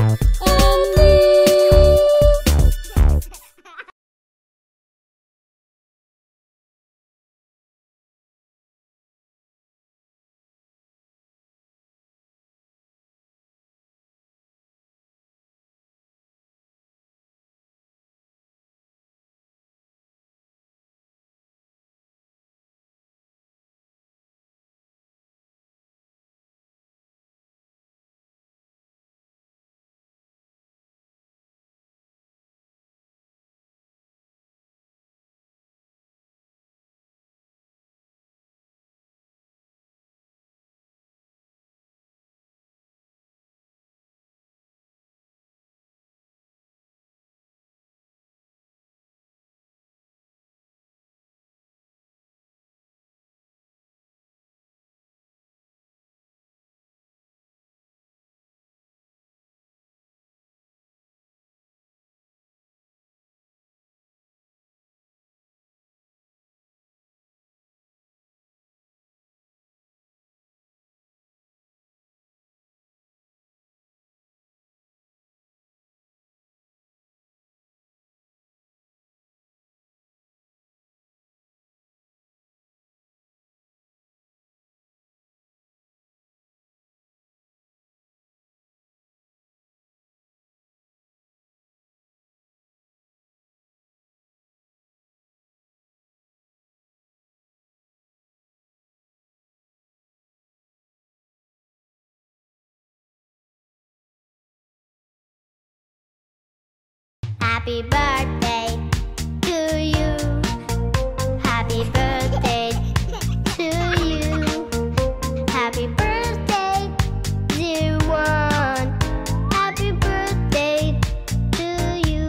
Happy birthday to you. Happy birthday to you. Happy birthday, dear one. Happy birthday to you.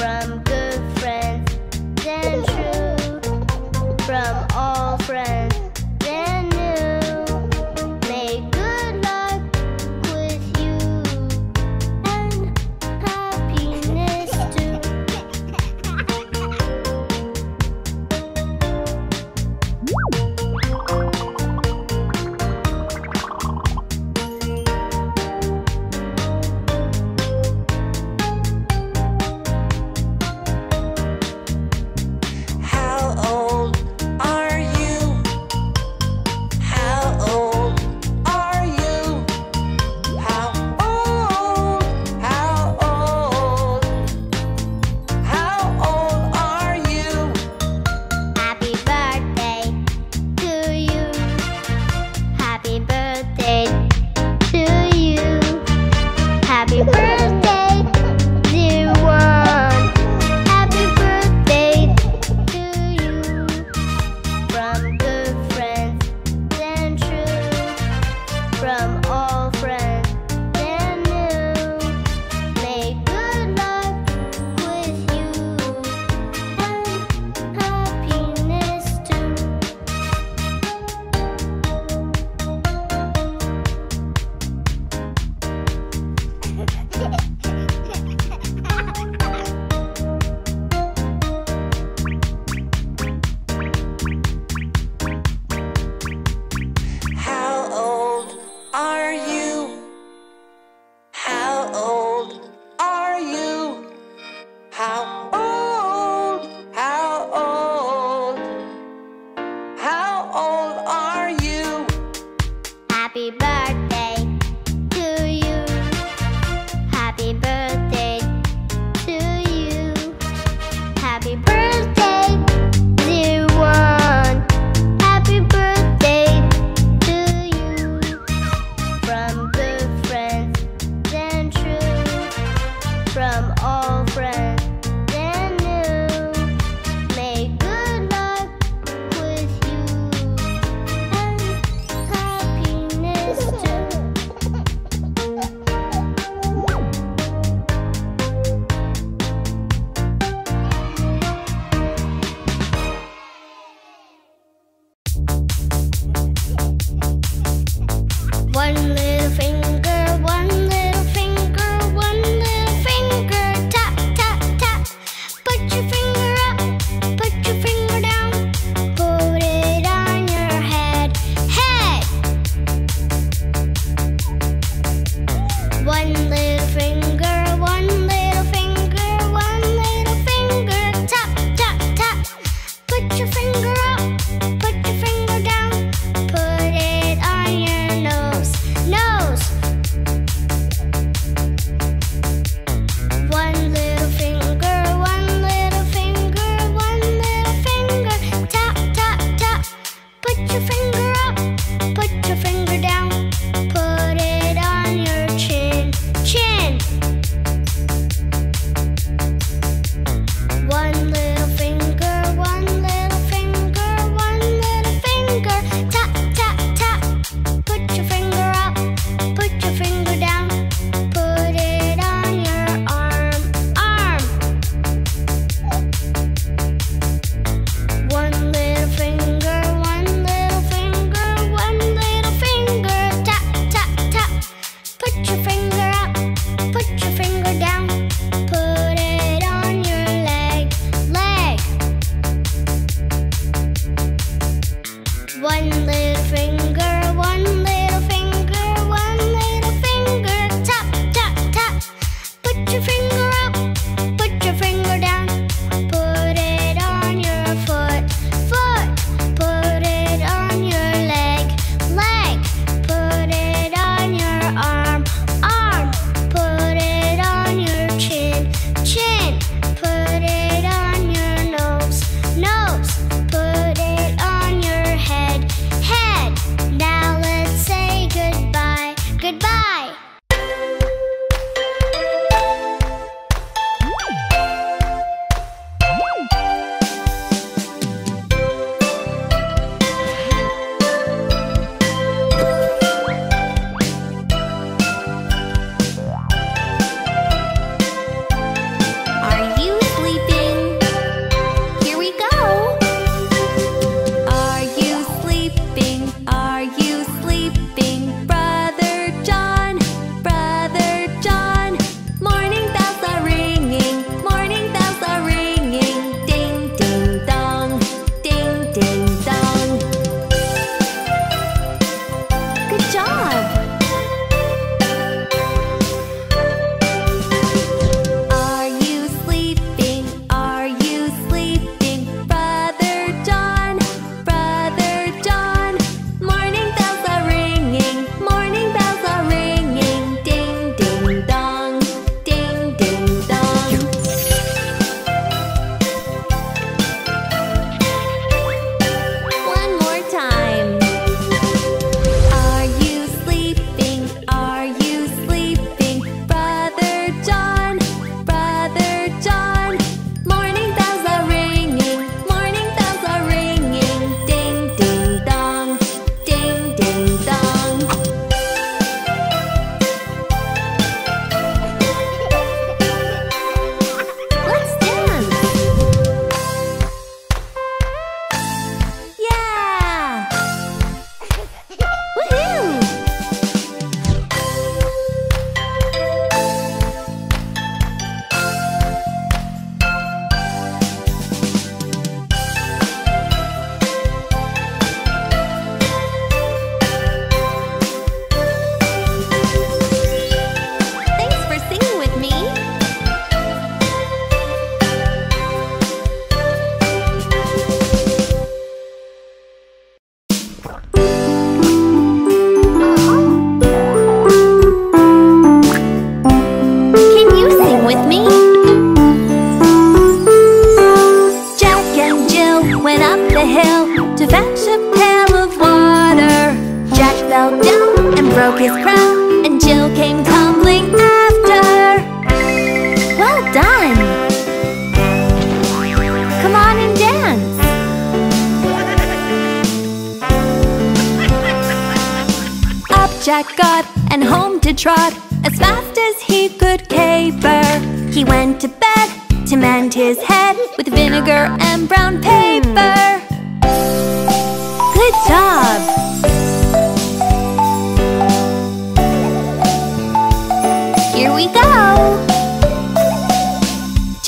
From good friends and true, from all friends. fell down and broke his crown, and Jill came tumbling after. Well done! Come on and dance! Up Jack got and home to trot, as fast as he could caper. He went to bed to mend his head with vinegar and brown paper. Good job! Here we go!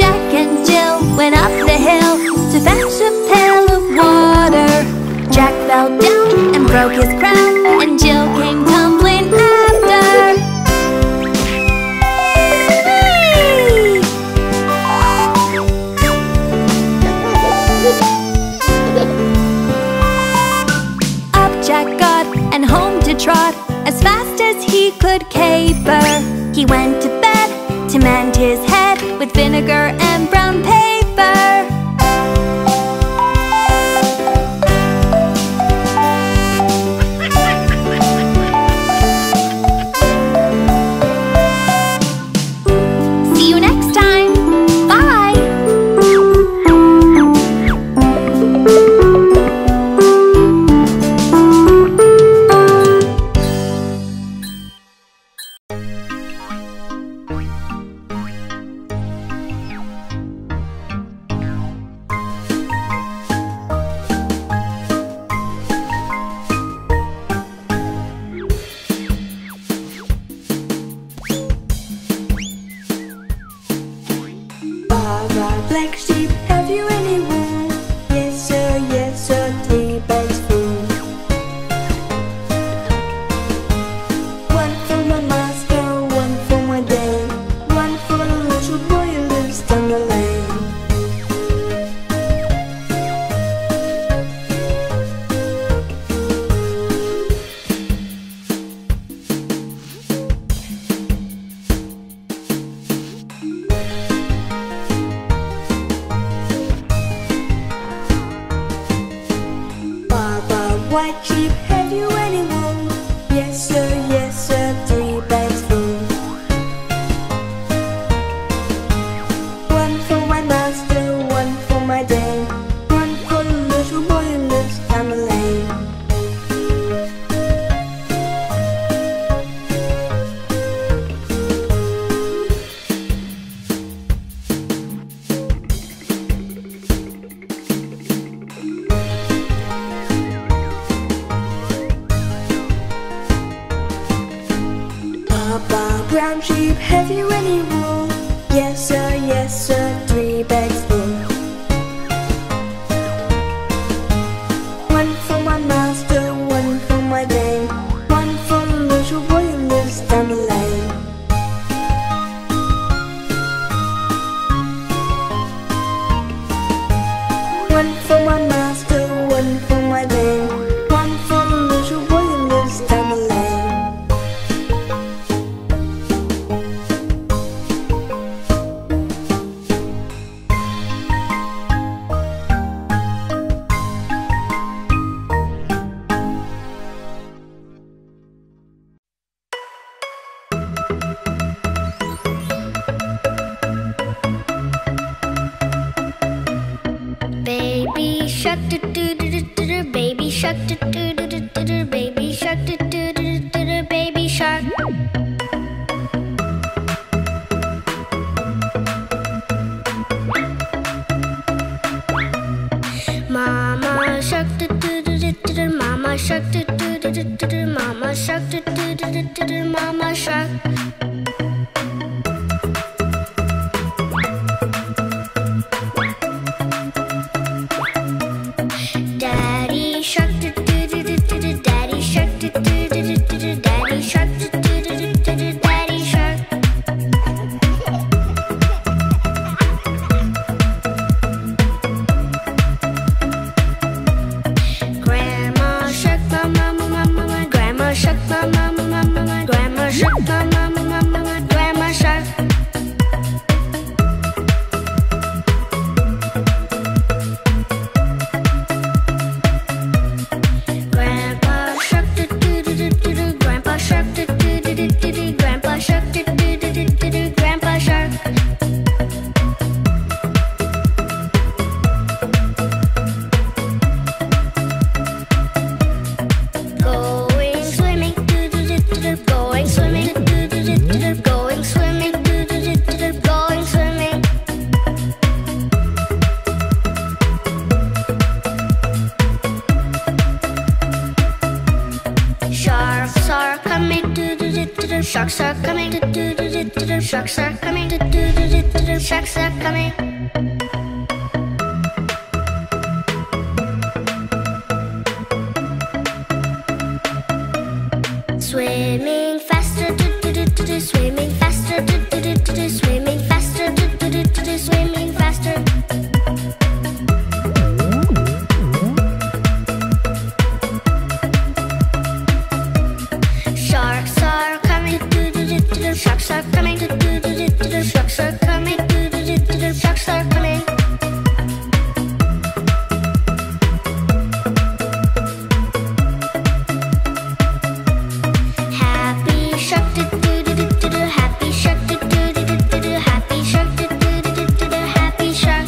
Jack and Jill went up the hill to fetch a pail of water. Jack fell down and broke his crown, and Jill came tumbling after. Trot as fast as he could caper. He went to bed to mend his head with vinegar and brown paper. See you next time. Bye. Brown sheep, have you any wool? Yes sir, 3 bags full. One for my master, one for my dame, one for the little boy who lives down the lane. One for my master, one for my dame, one for the little boy who lives down the lane. Grandma shark, mama, mama, mama, grandma shark, mama, mama. Sharks are coming to do. Sharks are coming to do. Sharks are coming to do. Sharks are coming. Swimming faster, swimming faster, swimming faster, swimming faster. Sharks are coming to do do. Sharks are coming to do do. Sharks are coming. Happy shark do do do do. Happy shark do do do do. Happy shark do do do do. Happy shark.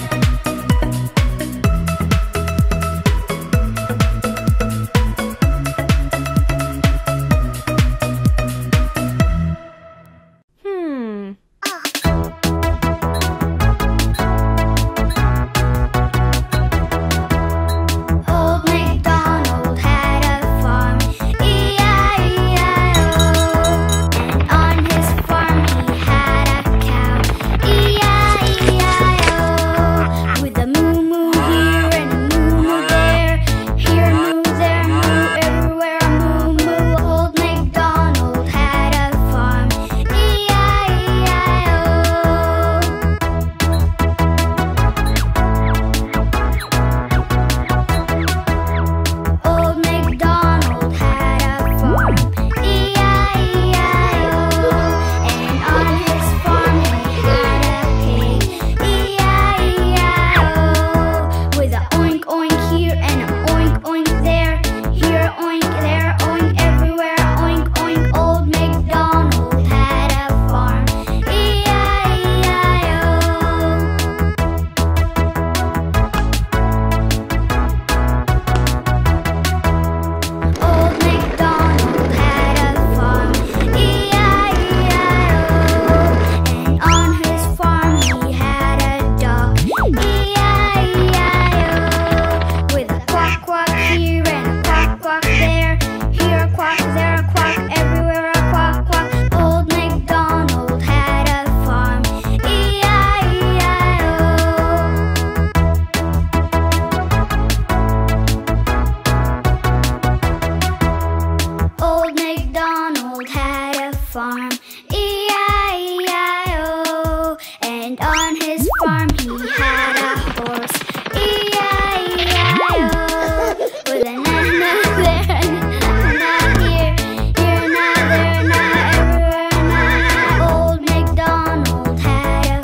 Old MacDonald's had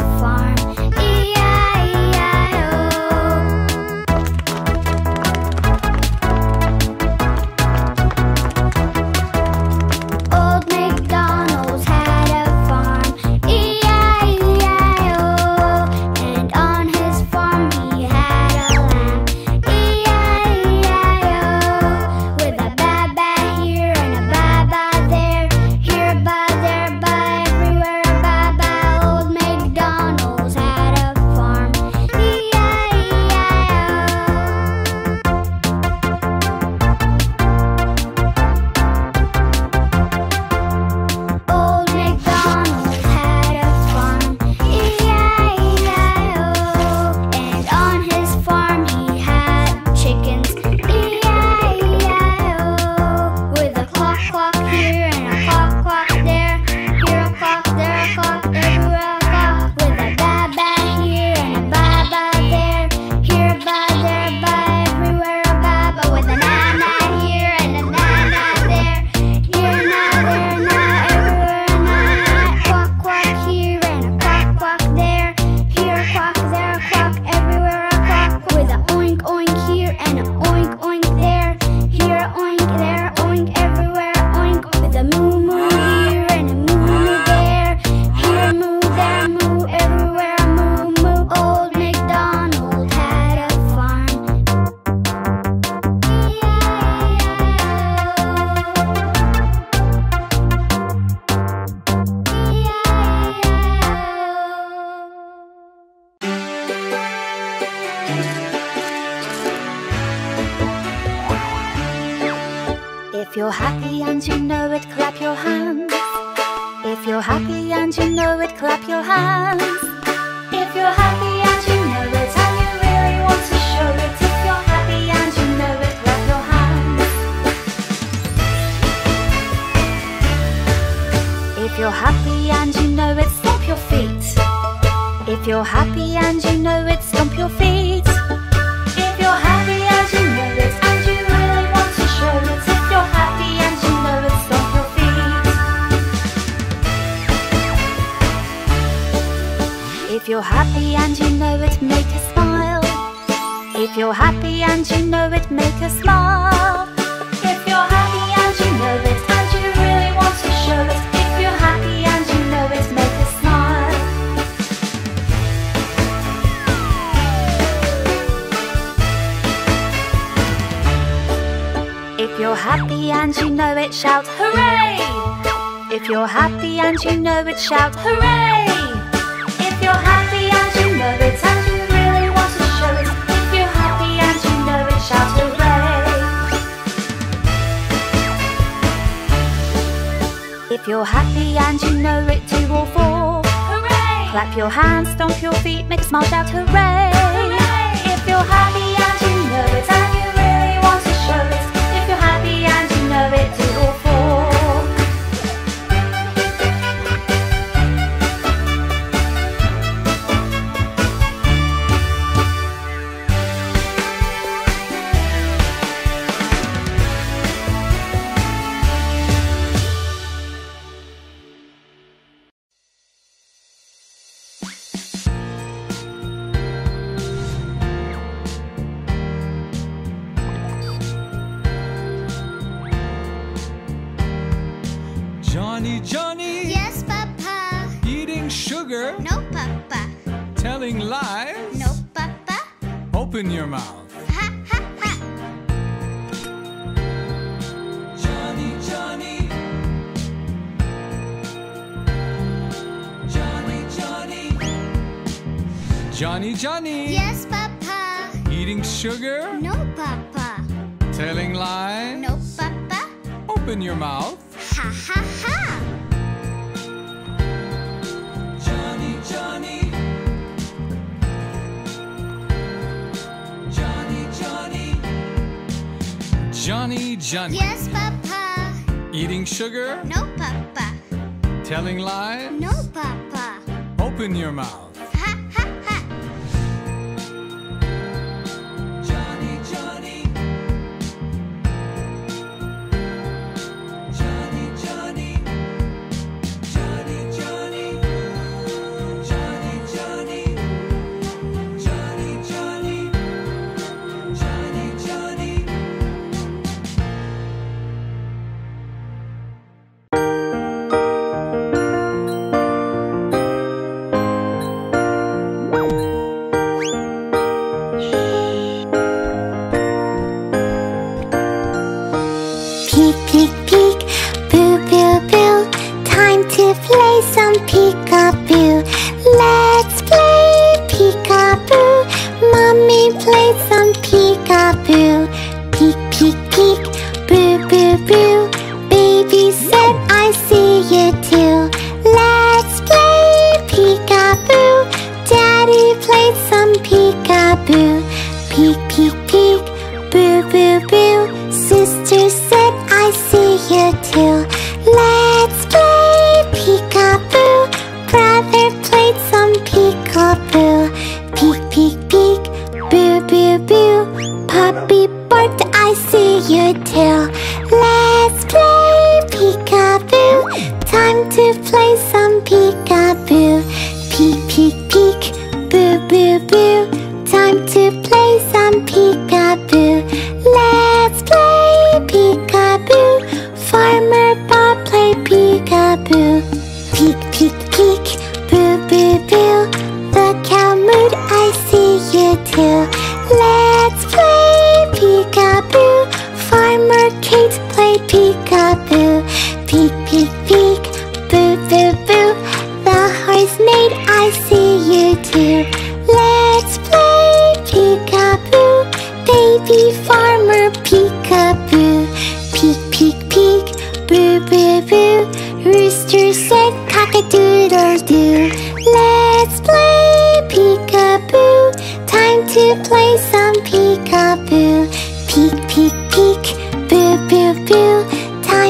you know it, clap your hands. If you're happy and you know it, clap your hands. If you're happy and you know it, and you really want to show it, if you're happy and you know it, clap your hands. If you're happy and you know it, stomp your feet. If you're happy and you know it, stomp your feet. If you're happy and you know it, and you really want to show it, if you're happy and you know it, stomp your feet. If you're happy and you know it, make a smile. If you're happy and you know it, make a smile. If you're happy and you know it, and you really want to show it, if you're happy and you know it, make a smile. If you're happy and you know it, shout hooray! If you're happy and you know it, shout hooray! If you're happy and you know it, and you really want to show it, if you're happy and you know it, shout hooray! If you're happy and you know it, do all four. Hooray! Clap your hands, stomp your feet, make a smile, shout hooray! Hooray! If you're happy and you know it, and you really want to show it, if you're happy and you know it, do all four. Johnny. Yes, Papa. Eating sugar. No, Papa. Telling lies. No, Papa. Open your mouth. Ha, ha, ha. Johnny, Johnny. Johnny, Johnny. Johnny, Johnny. Yes, Papa. Eating sugar. No, Papa. Telling lies. No, Papa. Open your mouth. Ha, ha, ha. Johnny, Johnny. Johnny, Johnny. Johnny, Johnny. Yes, Papa. Eating sugar? No, Papa. Telling lies? No, Papa. Open your mouth. Ha, ha, ha. Johnny, Johnny.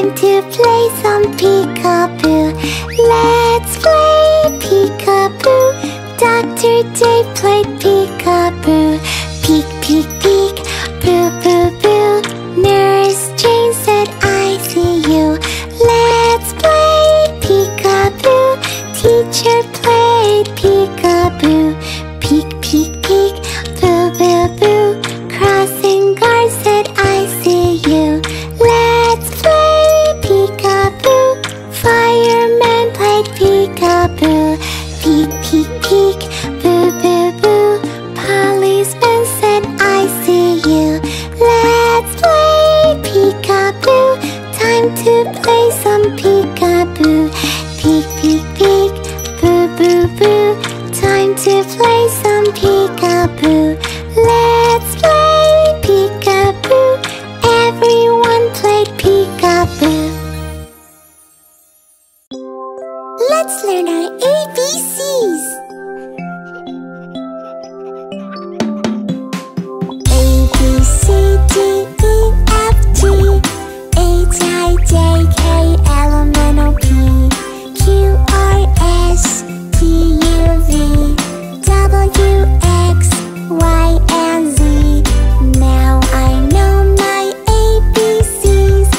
time to play some peekaboo. Let's play peekaboo. Dr. J played peekaboo. Peek, peek, peek, boo, boo, boo. Nurse Jane said, I see you. Let's play peekaboo. Teacher played peekaboo. Peek, peek, peek, boo, boo, boo. Crossing guard said, I see you. Let's play peekaboo. Fireman played peekaboo. Peek, peek, peek, boo, boo, boo. Policeman said, I see you. Let's play peekaboo. Time to play some peekaboo. Peek, peek, peek, boo, boo, boo. Time to play some peekaboo. Let's play peekaboo. Everyone played peekaboo. Let's learn our ABCs. A, B, C, D, E, F, G, H, I, J, K, L, M, N, O, P, Q, R, S, T, U, V, W, X, Y, and Z. Now I know my ABCs.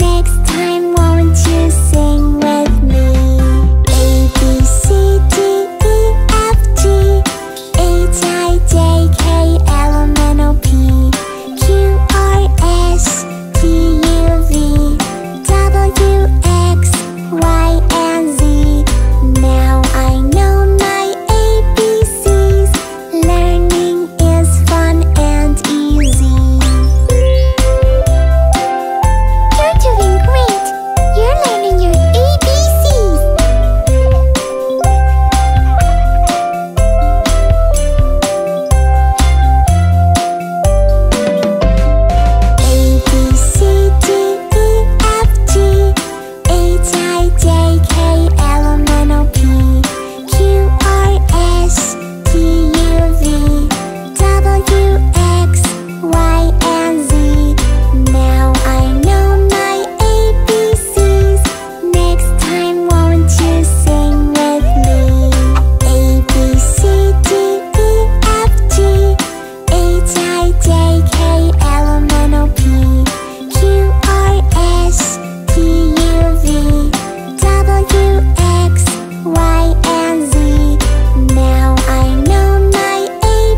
Next time won't you sing with me? A, B, C, D, E, F, G, H, I, J, K, L, M, N, O, P, Q, R, S, T, U, V, W, X, Y, and Z. Now I know my ABCs. Learning is fun and easy. You're doing great. You're learning your ABCs. A, B, C, D, E, F, G, H, I, J, K, L, M, N, O, P, Q, R, S, T, U, V, W, X, Y, and Z. Now I know my ABCs. Next time won't you sing with me? A, B, C, D, E, F, G, H, I, J, K, L, M, N, O, P, Q, R, S, T, U, V, W, X, Y, and Z. Now I know my ABCs.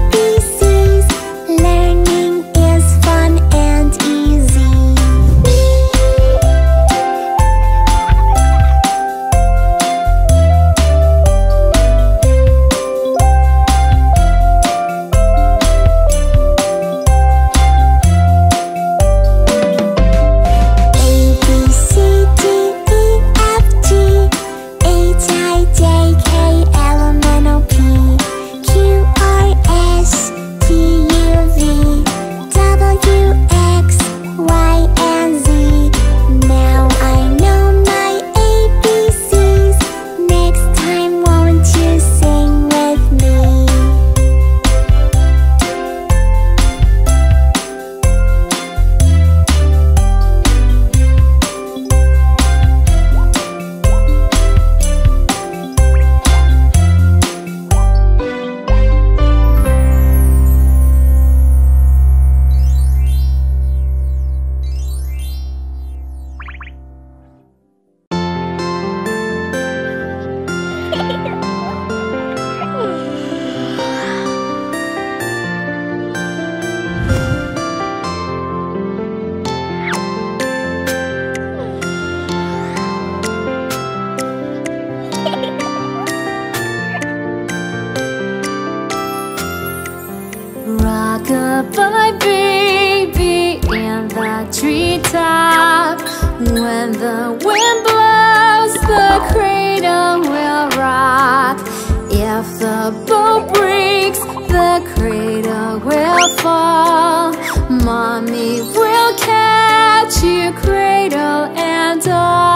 Learning is fun and easy. A, B, C, D, E, F, G, H, I, J, K, L, M, N, O, P, Q, R, S, T, U, V, W, X, Y, and Z. Now I know my ABCs. Next time won't you sing with me? Rock-a-bye baby in the treetop. When the wind blows, the cradle will rock. If the boat breaks, the cradle will fall. Mommy will catch you, cradle and all.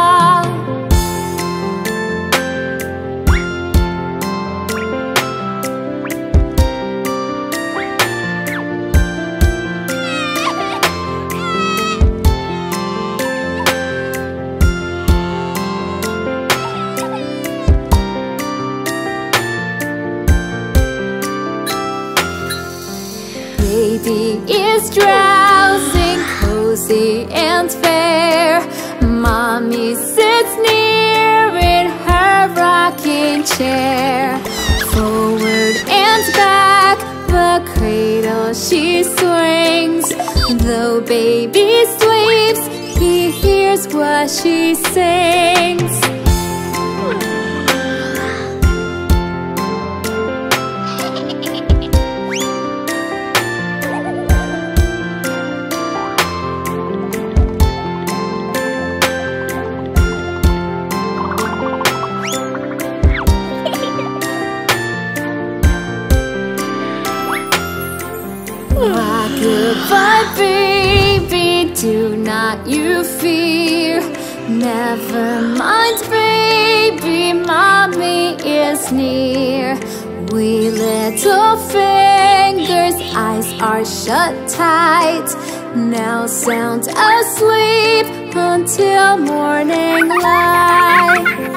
rosy and fair. Mommy sits near in her rocking chair. Forward and back, the cradle she swings. Though baby sleeps, he hears what she sings. But baby, do not you fear. Never mind, baby, mommy is near. Wee little fingers, eyes are shut tight. Now sound asleep until morning light.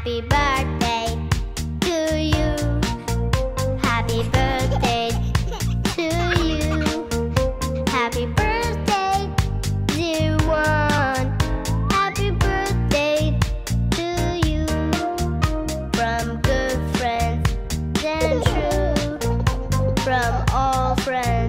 Happy birthday to you. Happy birthday to you. Happy birthday, dear one. Happy birthday to you. From good friends and true. From all friends.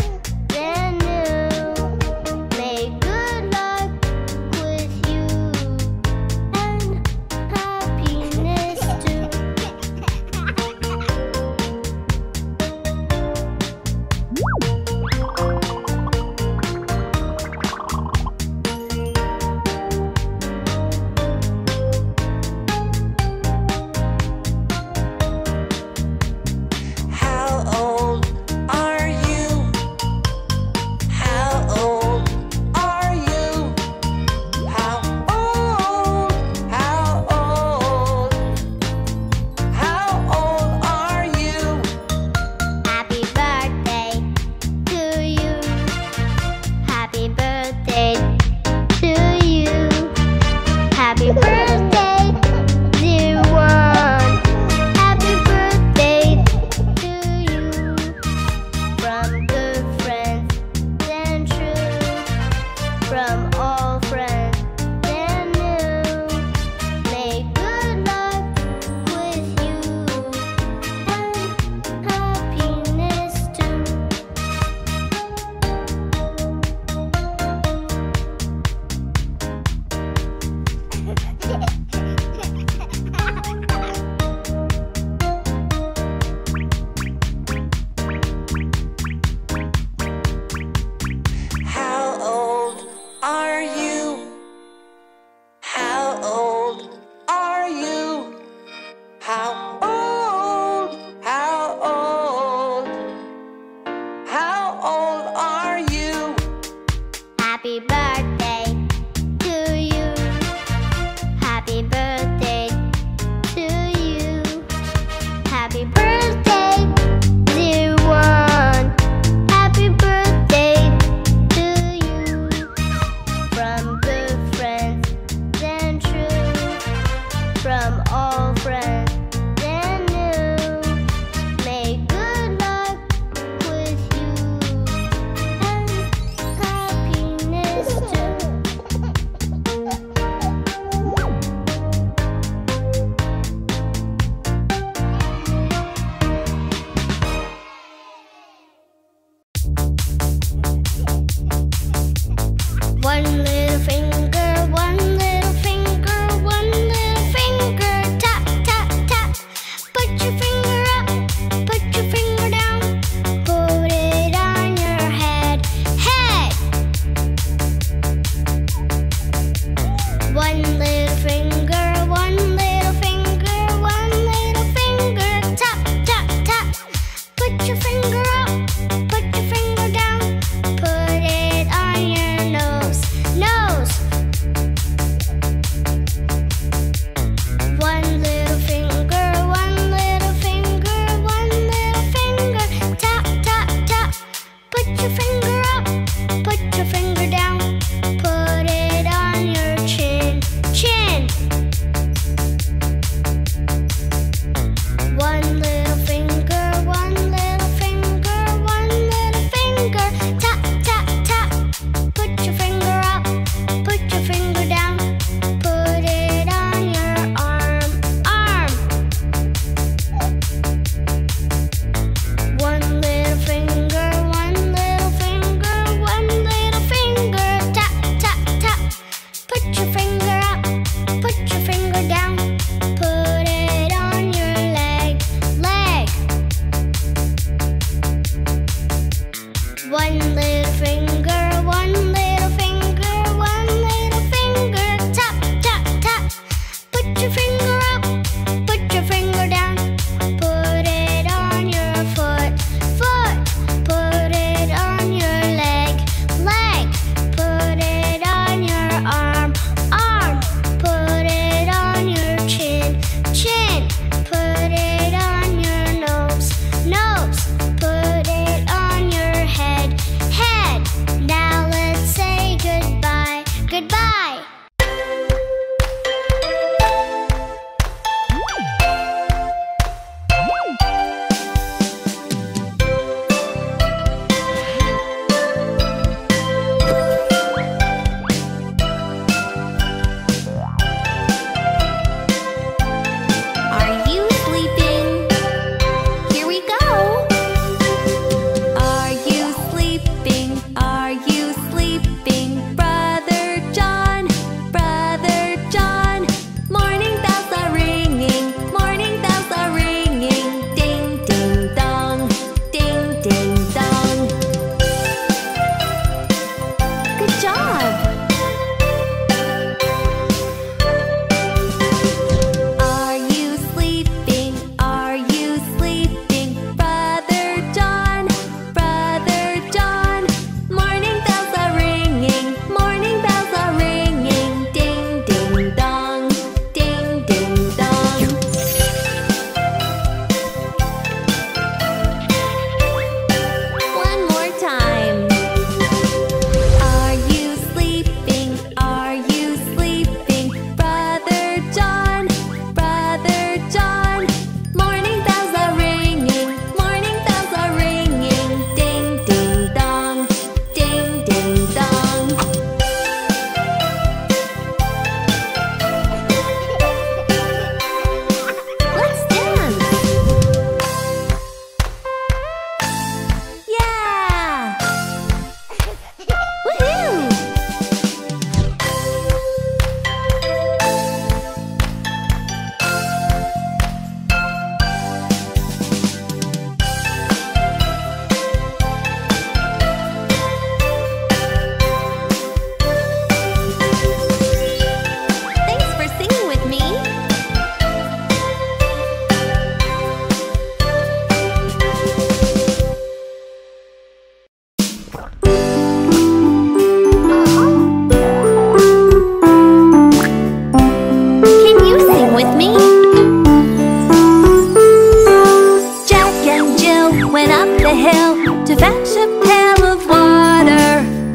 the hill to fetch a pail of water.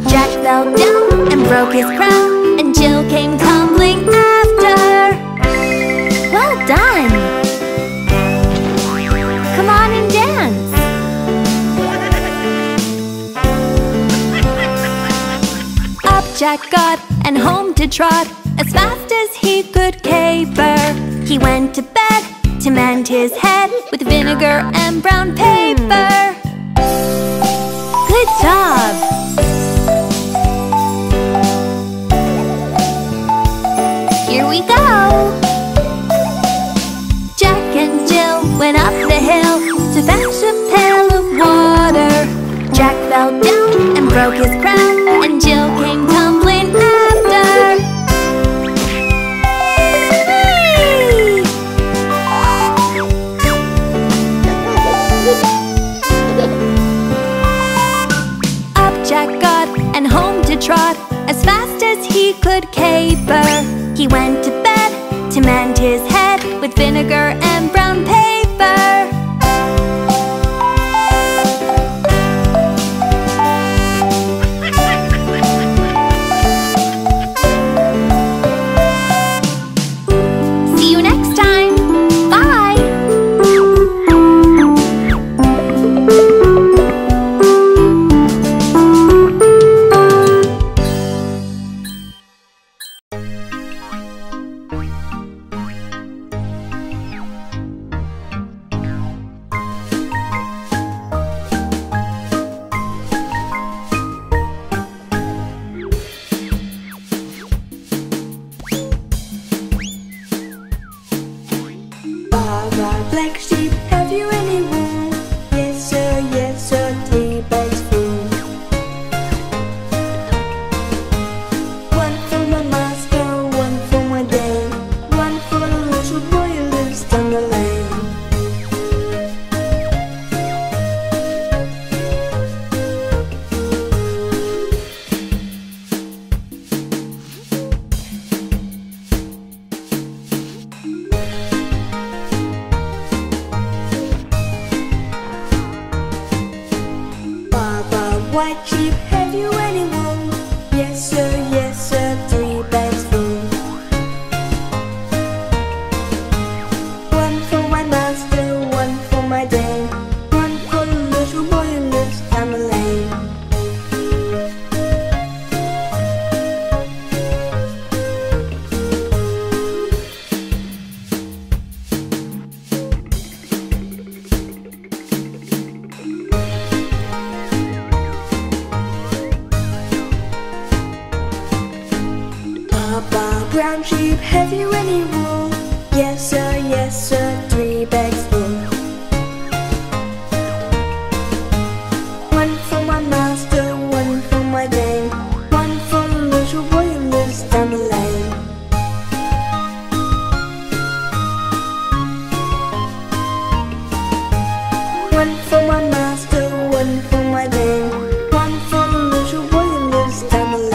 Jack fell down and broke his crown, and Jill came tumbling after. Well done! Come on and dance! Up Jack got and home to trot, as fast as he could caper. He went to bed to mend his head with vinegar and brown paper. Good job! Here we go! Jack and Jill went up the hill to fetch a pail of water. Jack fell down and broke his crown, and Jill came tumbling after. And home to trot, as fast as he could caper. He went to bed to mend his head with vinegar and brown paper. See you next time. Bye. Black sheep, have you any wool? Yes sir, 3 bags full. One for my master, one for my dame, one for the little boy who lives down the lane. White sheep, have you any wool? Yes sir, 3 bags full. One for my master, one for my dame, one for the little boy who lives down the lane. Brown sheep, have you any wool? Yes sir, 3 bags full. One for my master, one for my dame, one for the little boy who lives down the lane. One for my master, one for my dame, one for the little boy who lives down the lane.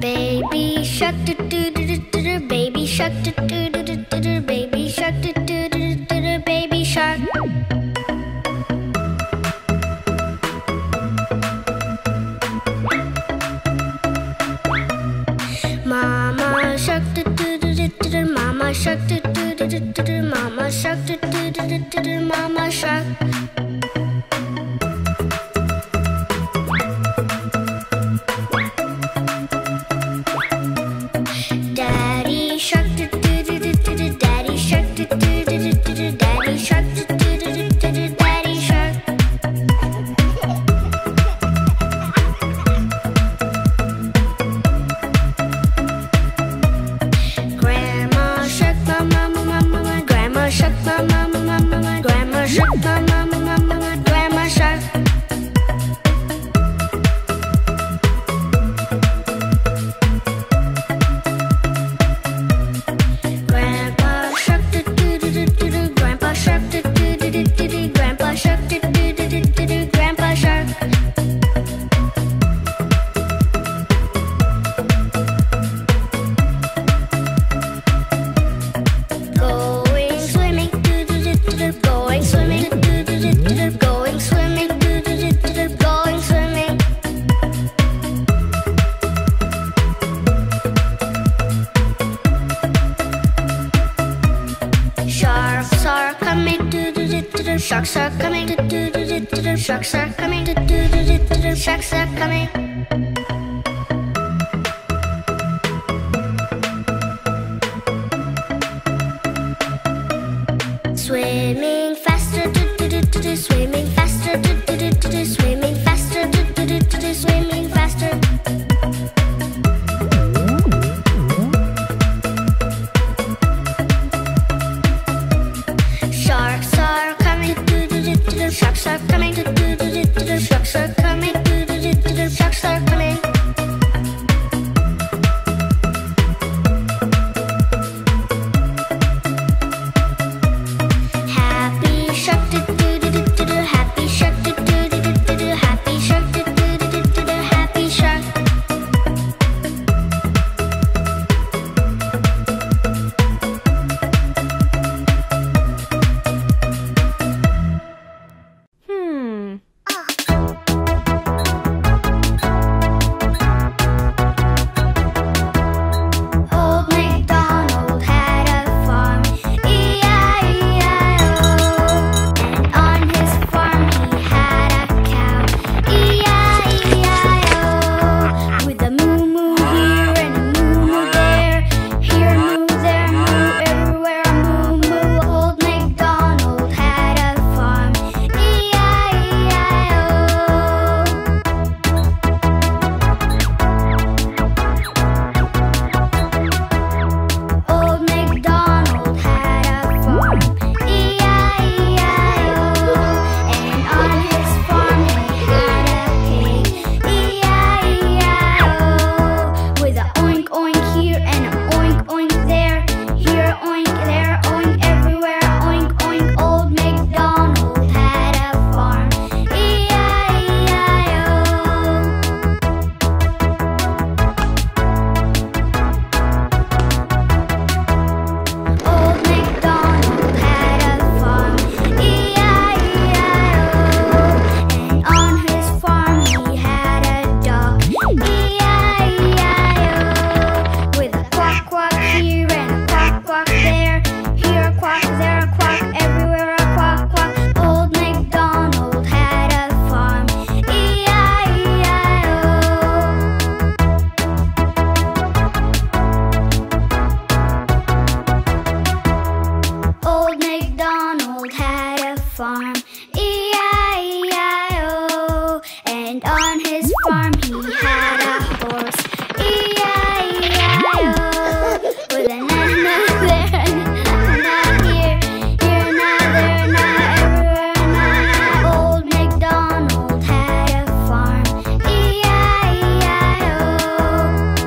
Baby shark, baby shark, baby shark. Mama shark, mama shark, mama shark, mama shark. Grandma shark, mama, mama, mama, grandma shark, mama, mama, mama. do sharks are coming, do sharks are coming, do sharks are coming. Swimming faster, do swimming faster, do swimming faster, do swimming faster. Sharks are coming, sharks are coming, sharks are coming. Happy shark, happy shark, happy shark, happy shark. E-I-E-I-O, and on his farm he had a horse. E-I-E-I-O, with an anna there and not here, here, not there, not everywhere, not. Old MacDonald had a farm. E-I-E-I-O.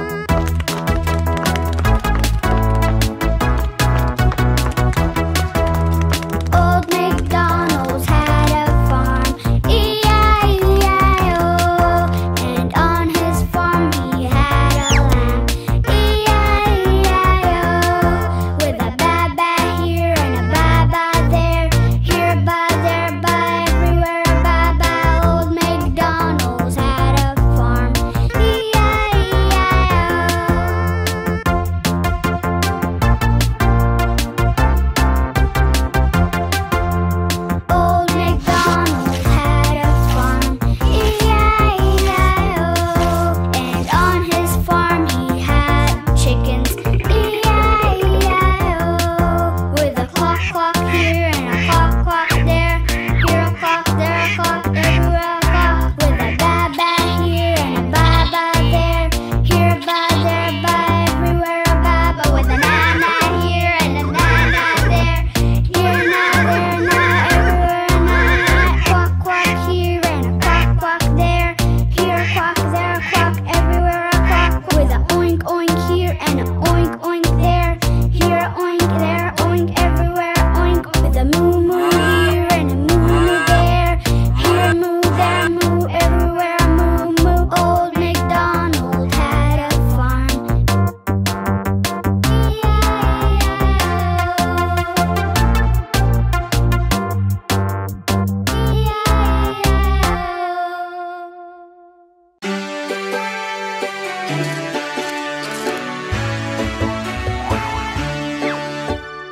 Old MacDonald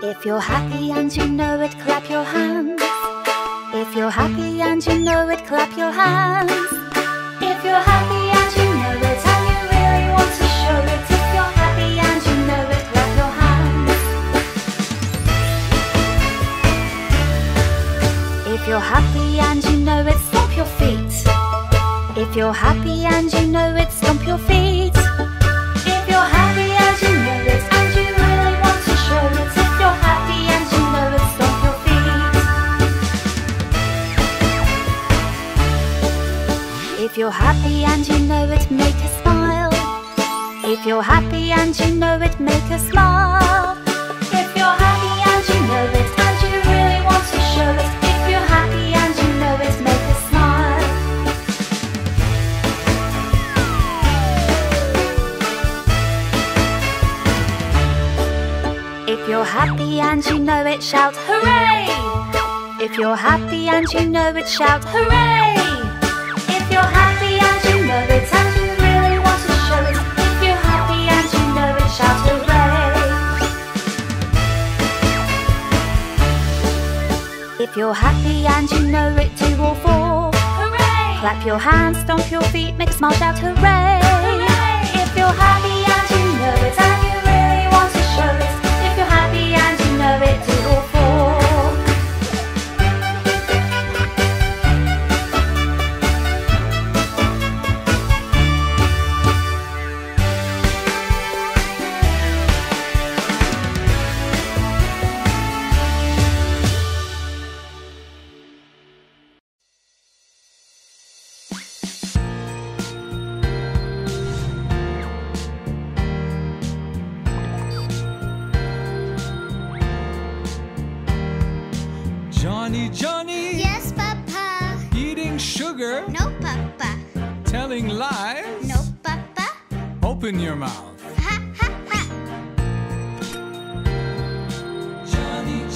If you're happy and you know it, clap your hands. If you're happy and you know it, clap your hands. If you're happy and you know it, and you really want to show it. If you're happy and you know it, clap your hands. If you're happy and you know it, stomp your feet. If you're happy and you know it, stomp your feet. If you're happy and you know it, and you really want to show it. If you're happy and you know it, stomp your feet. If you're happy and you know it, make a smile. If you're happy and you know it, make a smile. If you're happy and you know it, and you really want to show it. If you're happy and you know it, make a smile. If you're happy and you know it, shout hooray! If you're happy and you know it, shout hooray! If you're happy and you know it, and you really want to show it. If you're happy and you know it, shout hooray! If you're happy and you know it, do all four. Hooray! Clap your hands, stomp your feet, make a smile, shout hooray! Hooray! If you're happy and you know it, and you really want to show it. Johnny. Yes, Papa. Eating sugar. No, Papa. Telling lies. No, Papa. Open your mouth. Ha, ha, ha. Johnny.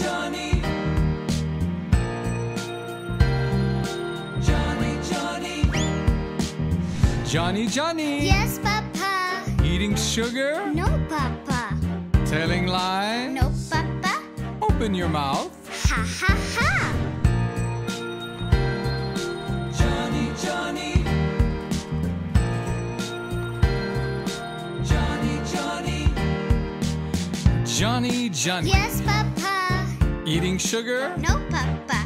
Yes, Papa. Eating sugar. No, Papa. Telling lies. No, Papa. Open your mouth. Ha, ha, ha. Johnny. Yes, Papa. Eating sugar? No, Papa.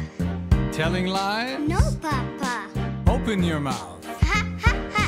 Telling lies? No, Papa. Open your mouth. Ha, ha, ha.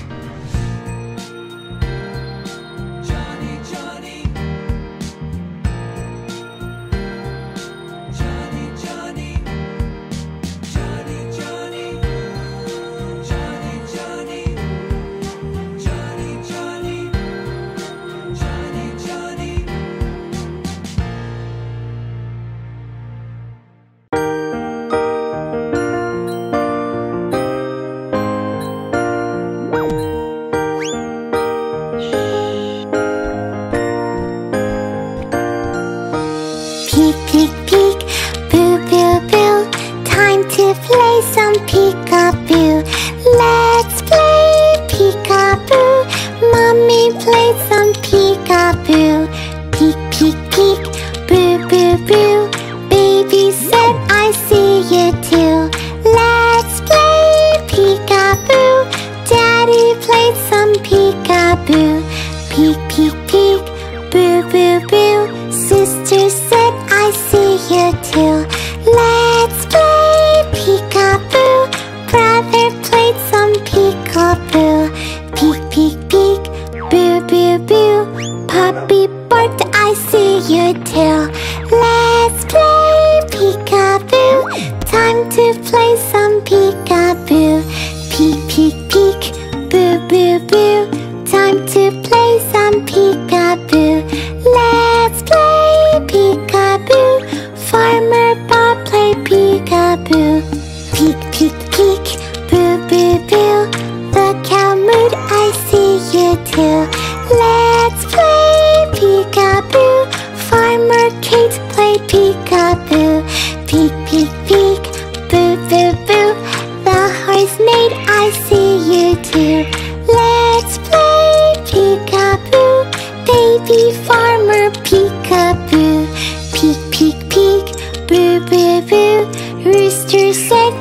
Rooster said,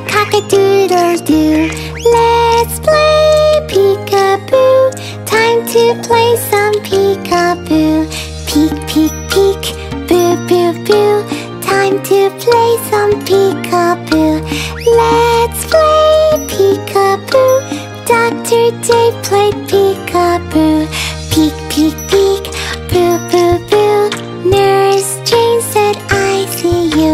peek-a-boo. Peek, peek, peek, boo, boo, boo. Time to play some peek-a-boo. Let's play peek-a-boo. Dr. Dave played peek-a-boo. Peek, peek, peek, boo, boo, boo. Nurse Jane said, I see you.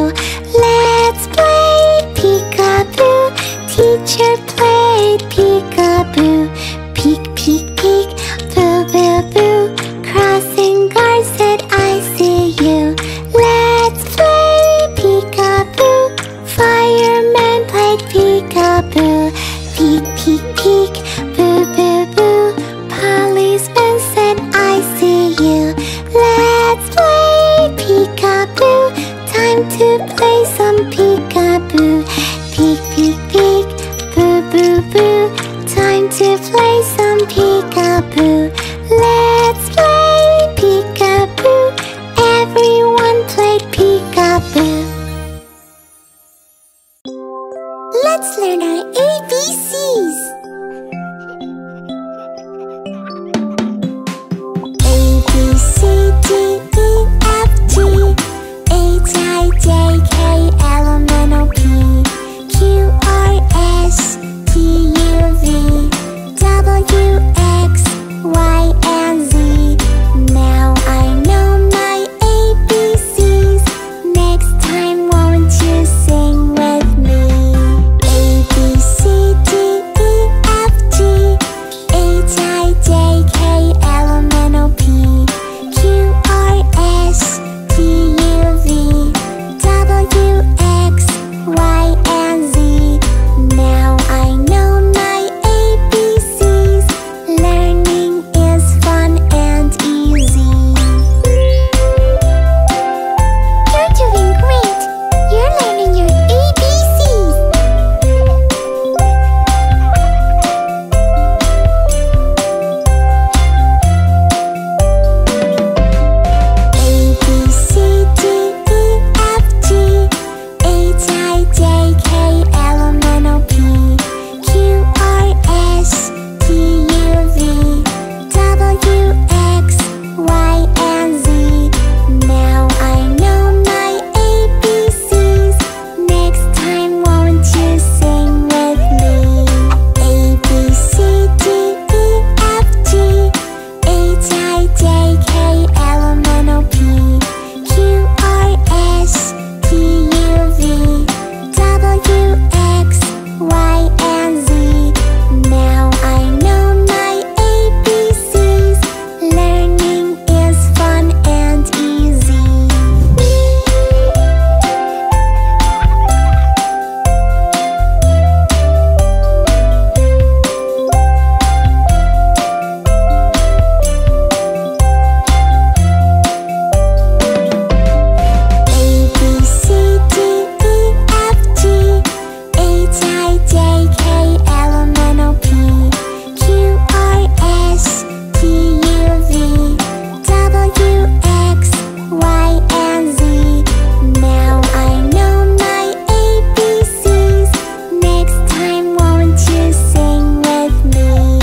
Let's play peek-a-boo. Teacher played peek-a-boo. Peek, peek, peek, boo, boo, boo. Crossing guard said, I see you. Let's play peek-a-boo. Fireman played peek-a-boo. Peek, peek, peek, boo, boo, boo. Policeman said, I see you. Let's play peek-a-boo. Time to play some peek-a-boo. Peek, peek, peek, boo, boo, boo. Time to play some peek-a-boo. Let's play peek-a-boo. Everyone played peek-a-boo. Let's learn our ABCs. A, B, C, D, E, F, G, H, I, J, K, L, M, N, O, P, Q, R, S, T, U, V, W, X, Y, and Z. Now I know my ABCs. Next time won't you sing with me? A, B, C, D, E, F, G, H, I, J, K, L, M, N, O, P, Q, R, S, T, U, V, W, X, Y, and Z. Now I know my ABCs. Learning is fun and easy. You're doing great. You're learning your ABCs. A, B, C, D, E, F, G, H, I, J, K, L, M, N, O, P, Q, R, S, T, U, V, W, X, Y, and Z. Now I know my ABCs. Next time won't you sing with me? A, B, C, D, E, F, G, H, I, J, K, L, M, N, O, P, Q, R, S, T, U, V, W, X, Y, and Z. Now I know my ABCs. Learning is fun and easy. A, B, C, D, E, F, G, H, I, J, K, L, M, N, O, P, Q, R, S, T, U, V, W, X, Y, and Z. Now I know my ABCs. Next time won't you sing with me?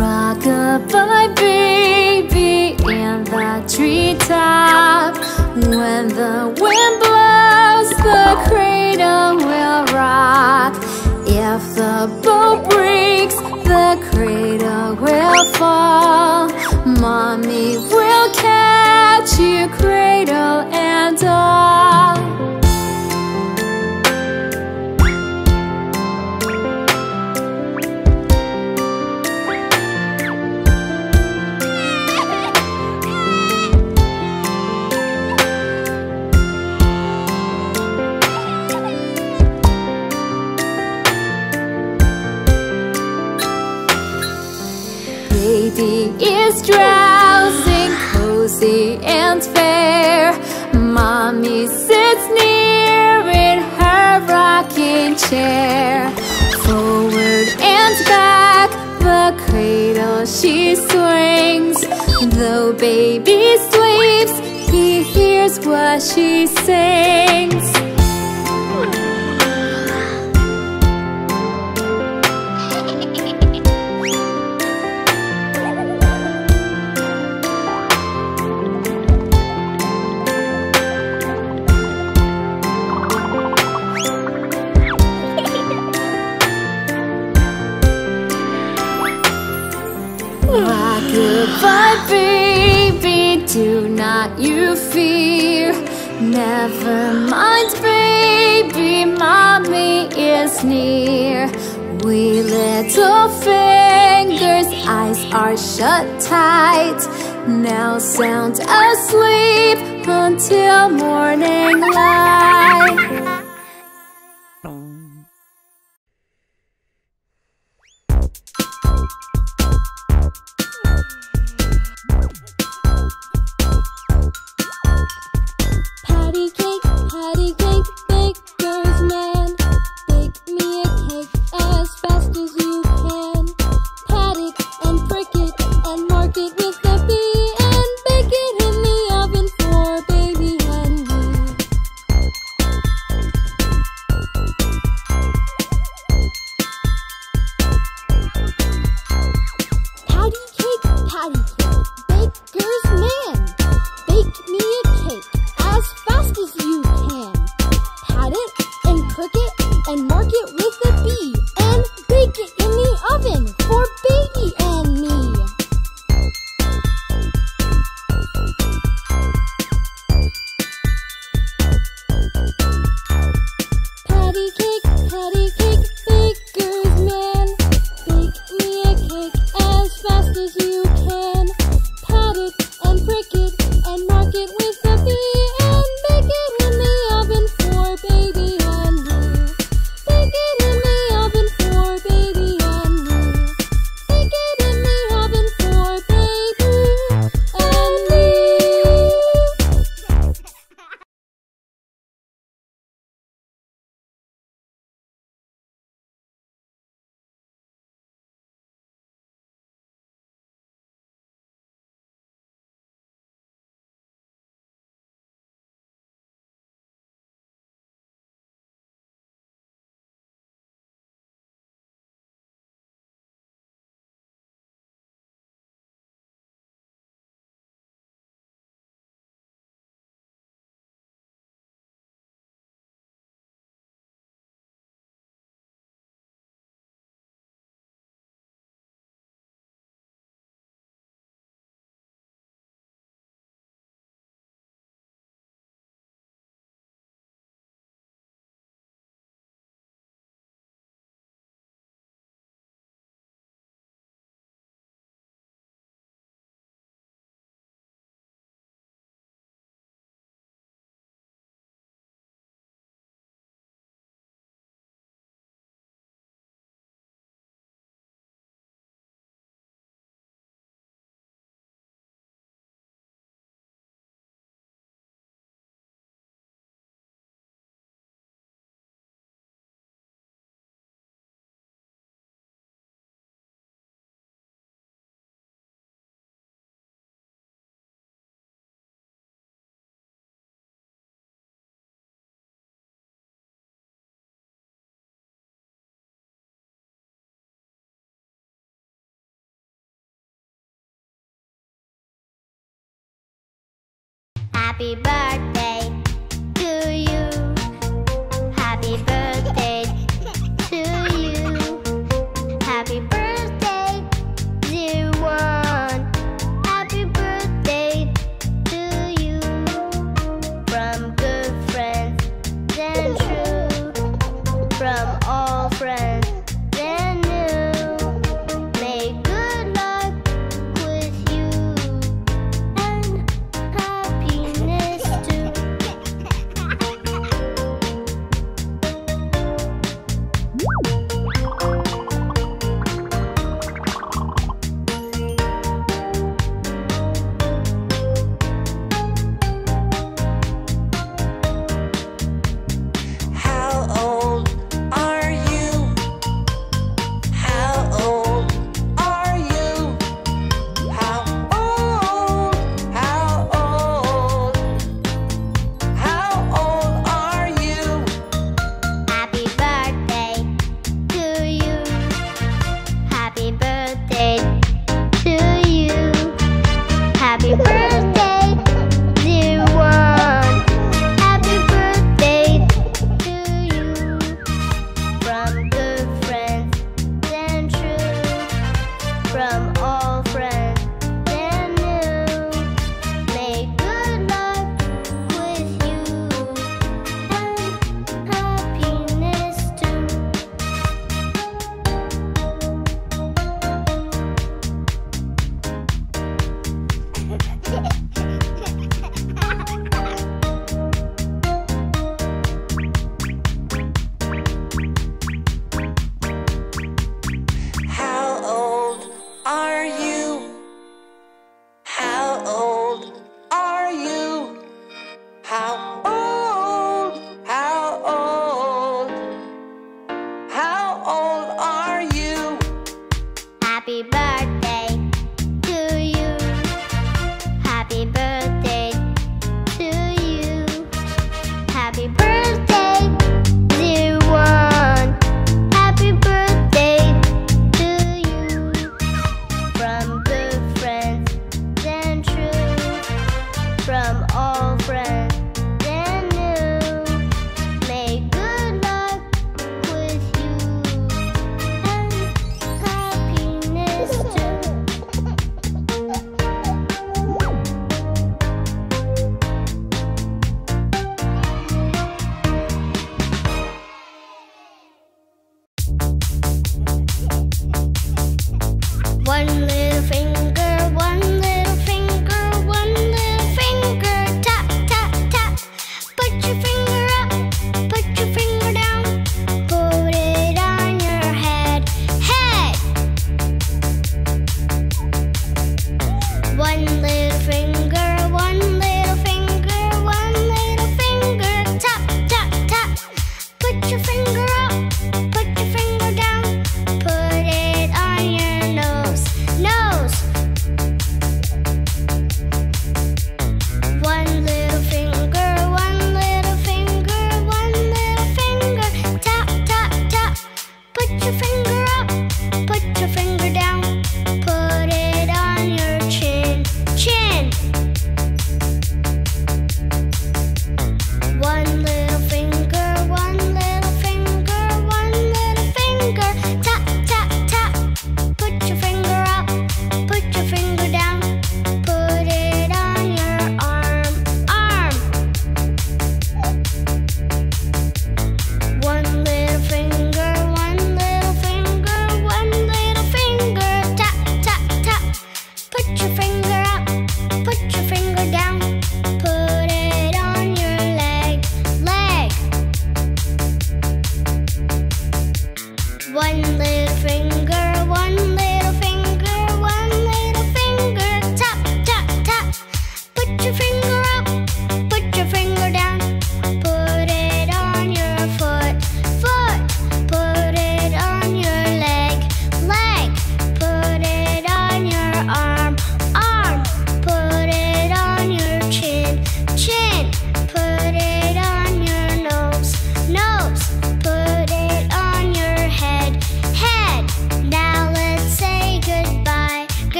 Rock-a-bye, baby, in the treetop. When the wind blows, the cradle will rock. If the boat breaks, the cradle will fall. Mommy will catch you, cradle and all. He is drowsing, cozy and fair. Mommy sits near in her rocking chair. Forward and back, the cradle she swings. Though baby sleeps, he hears what she sings. But baby, do not you fear. Never mind, baby, mommy is near. Wee little fingers, eyes are shut tight. Now sound asleep until morning light. Happy birthday to you. Happy birthday to you. Happy birthday, dear one. Happy birthday to you. From good friends and true, from all friends and new. May good luck with you. Happiness to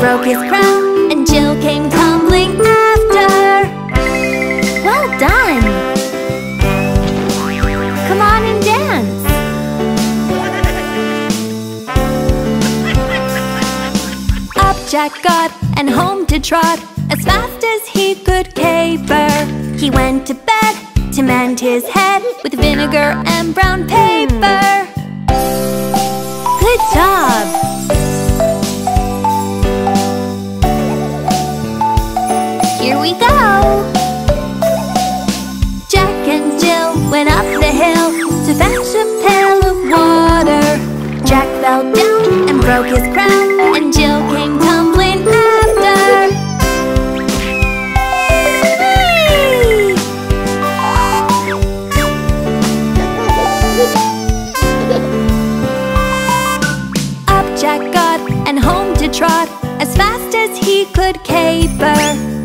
Broke his crown, and Jill came tumbling after.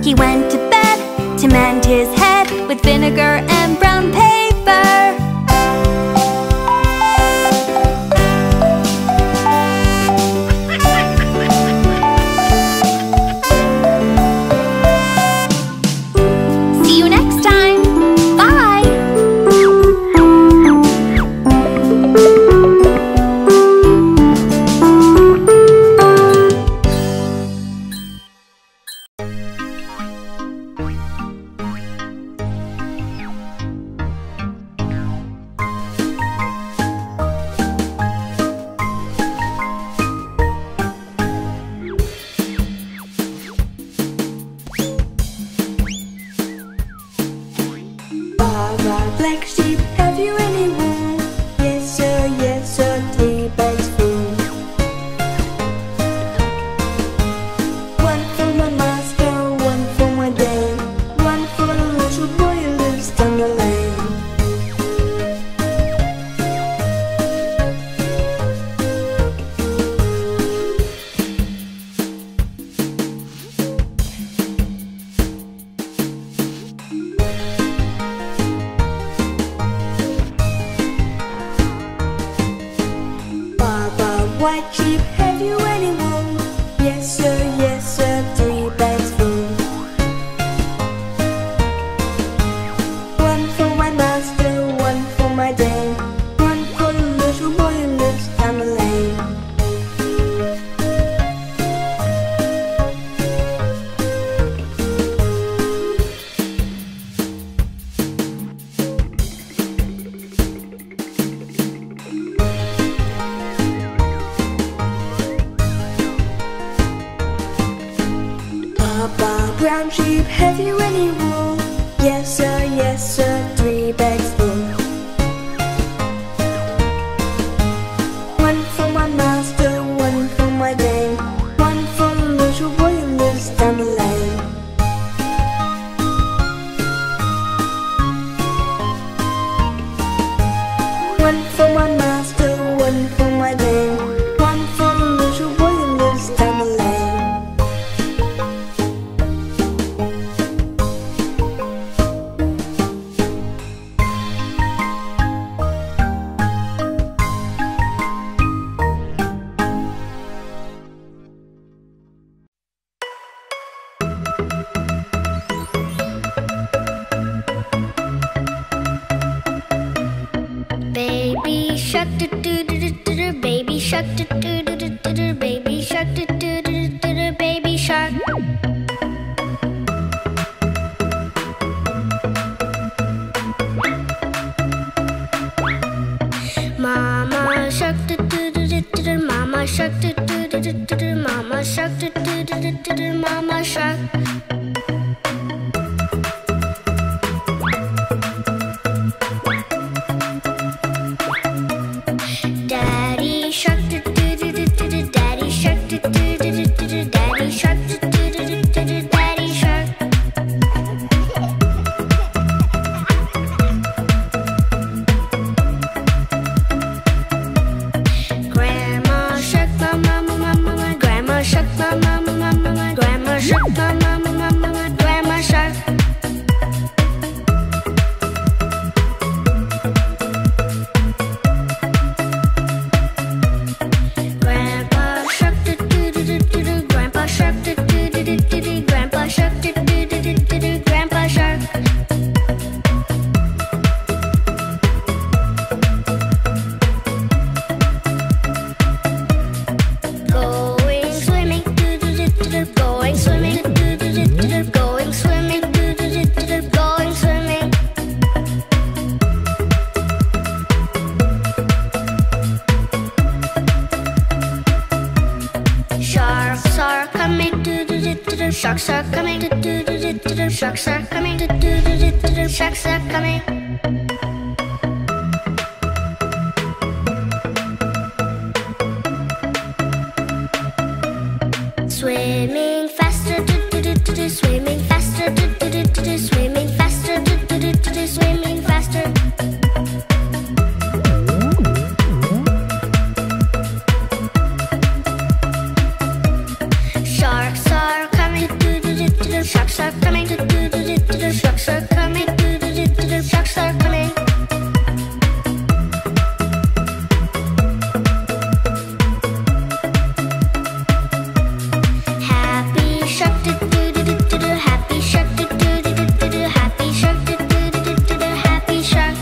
He went to bed to mend his head with vinegar and brown paper. See you next time. Bye. Black sheep, have you any wool? Yes sir, 3 bags full. One for my master, one for my dame, one for the little boy who lives down the lane. White sheep, have you any wool? Yes sir, 3 bags full. One for my master, one for my dame, one for the little boy who lives down the lane. Brown sheep, have you any wool? Yes sir, 3 bags full. One for my master, one for my dame, one for the little boy who lives down the lane. One for my master, one for my dame, one for the little boy who lives down the lane. Baby shark do do do do, baby shark do do do do, baby shark do do do, baby shark. Mama shark do do do do, mama shark do do do do, mama shark do do do do, mama shark. Sharks are coming, sharks are coming, sharks are coming. Swimming faster, swimming faster, swimming faster, swimming faster. Sharks are coming, sharks are coming, sharks are coming. Happy shark, happy shark, happy shark, happy shark.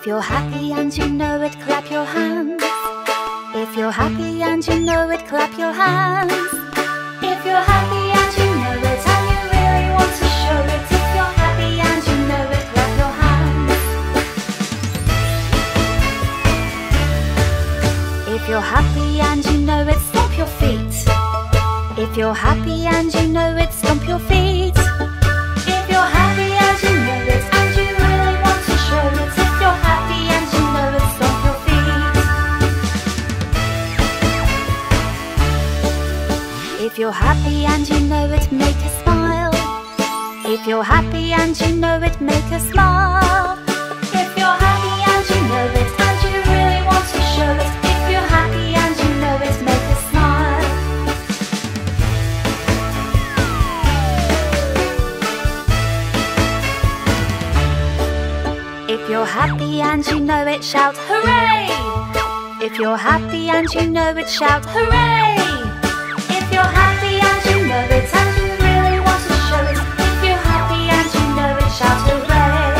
If you're happy and you know it, clap your hands. If you're happy and you know it, clap your hands. If you're happy and you know it, and you really want to show it. If you're happy and you know it, clap your hands. If you're happy and you know it, stomp your feet. If you're happy and you know it, stomp your feet. If you're happy and you know it, and you really want to show it. If you're happy and you know it, stomp your feet. If you're happy and you know it, make us smile. If you're happy and you know it, make us laugh. If you're happy and you know it, and you really want to show it, if you're happy and you know it, make us smile. If you're happy and you know it, shout hooray! If you're happy and you know it, shout hooray! If you're happy and you know it, and you really want to show it, if you're happy and you know it, shout hooray!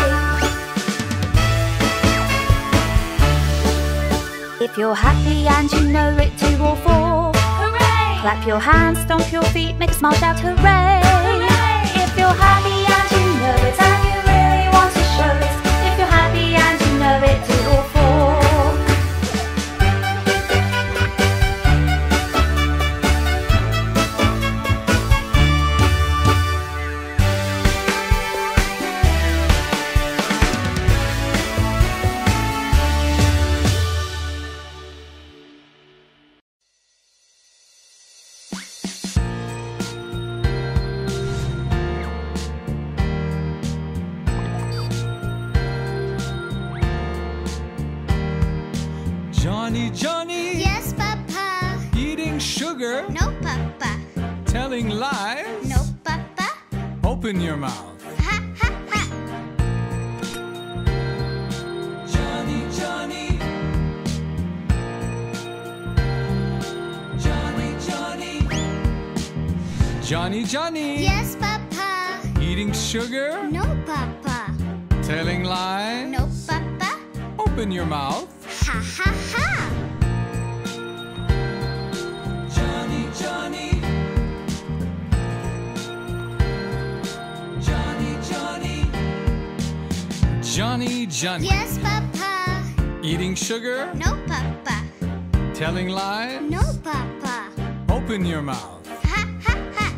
If you're happy and you know it, do all four. Hooray! Clap your hands, stomp your feet, make a smile, shout hooray! Hooray! If you're happy and you know it, and you really want to show it, if you're happy and you know it, do all four. Johnny. Yes, Papa. Eating sugar. No, Papa. Telling lies. No, Papa. Open your mouth. Ha, ha, ha. Johnny. Yes, Papa. Eating sugar. No, Papa. Telling lies. No, Papa. Open your mouth. Ha, ha, ha. Johnny. Yes, Papa. Eating sugar? No, Papa. Telling lies? No, Papa. Open your mouth. Ha, ha, ha.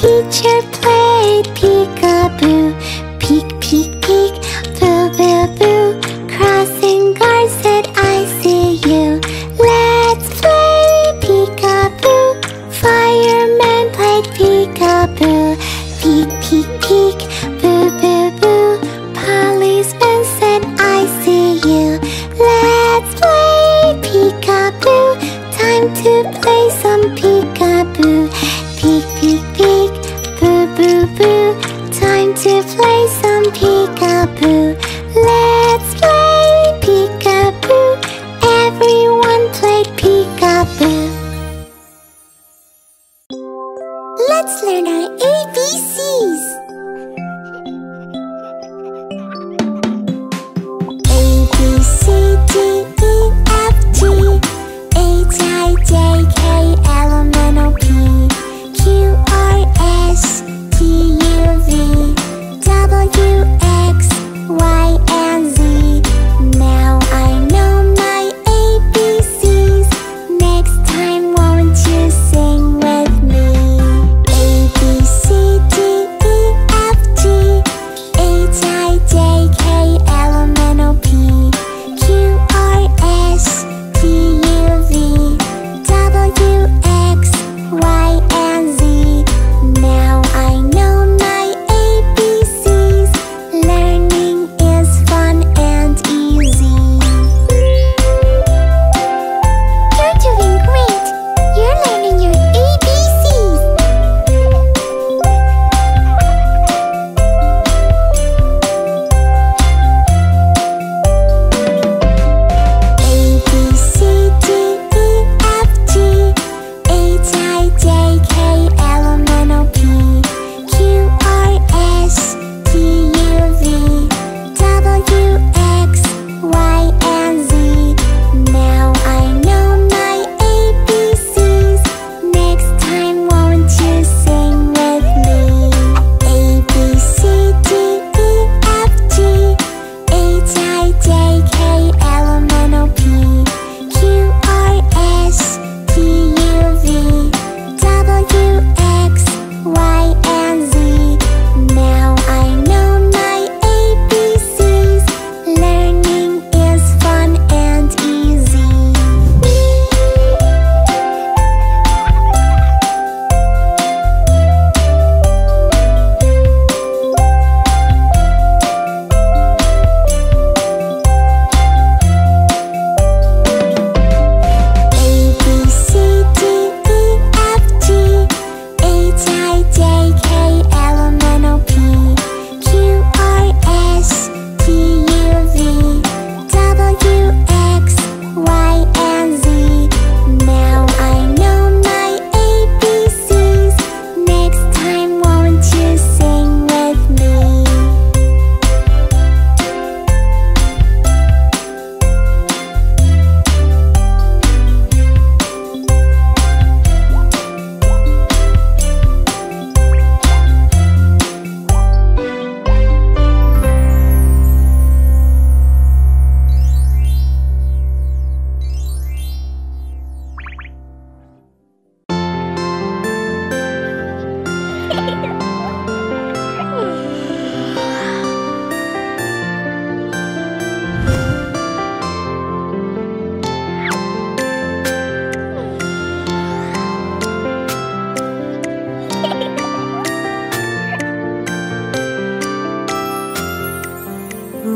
Teacher played peekaboo. boo. Peek, peek, peek, boo, boo, boo. Policeman said I see you. Let's play peekaboo. Time to play some peekaboo. Peek, peek, peek, boo, boo, boo. Time to play some peekaboo. Let's play peekaboo. Everyone played peekaboo. Let's learn our ABCs. A, B, C, D, E, F, G, H, I, J, K, L, M, N, O, P, Q, R, S, T, U, V, W, X, Y, and Z. Now I know my ABCs. Next time won't you sing with me?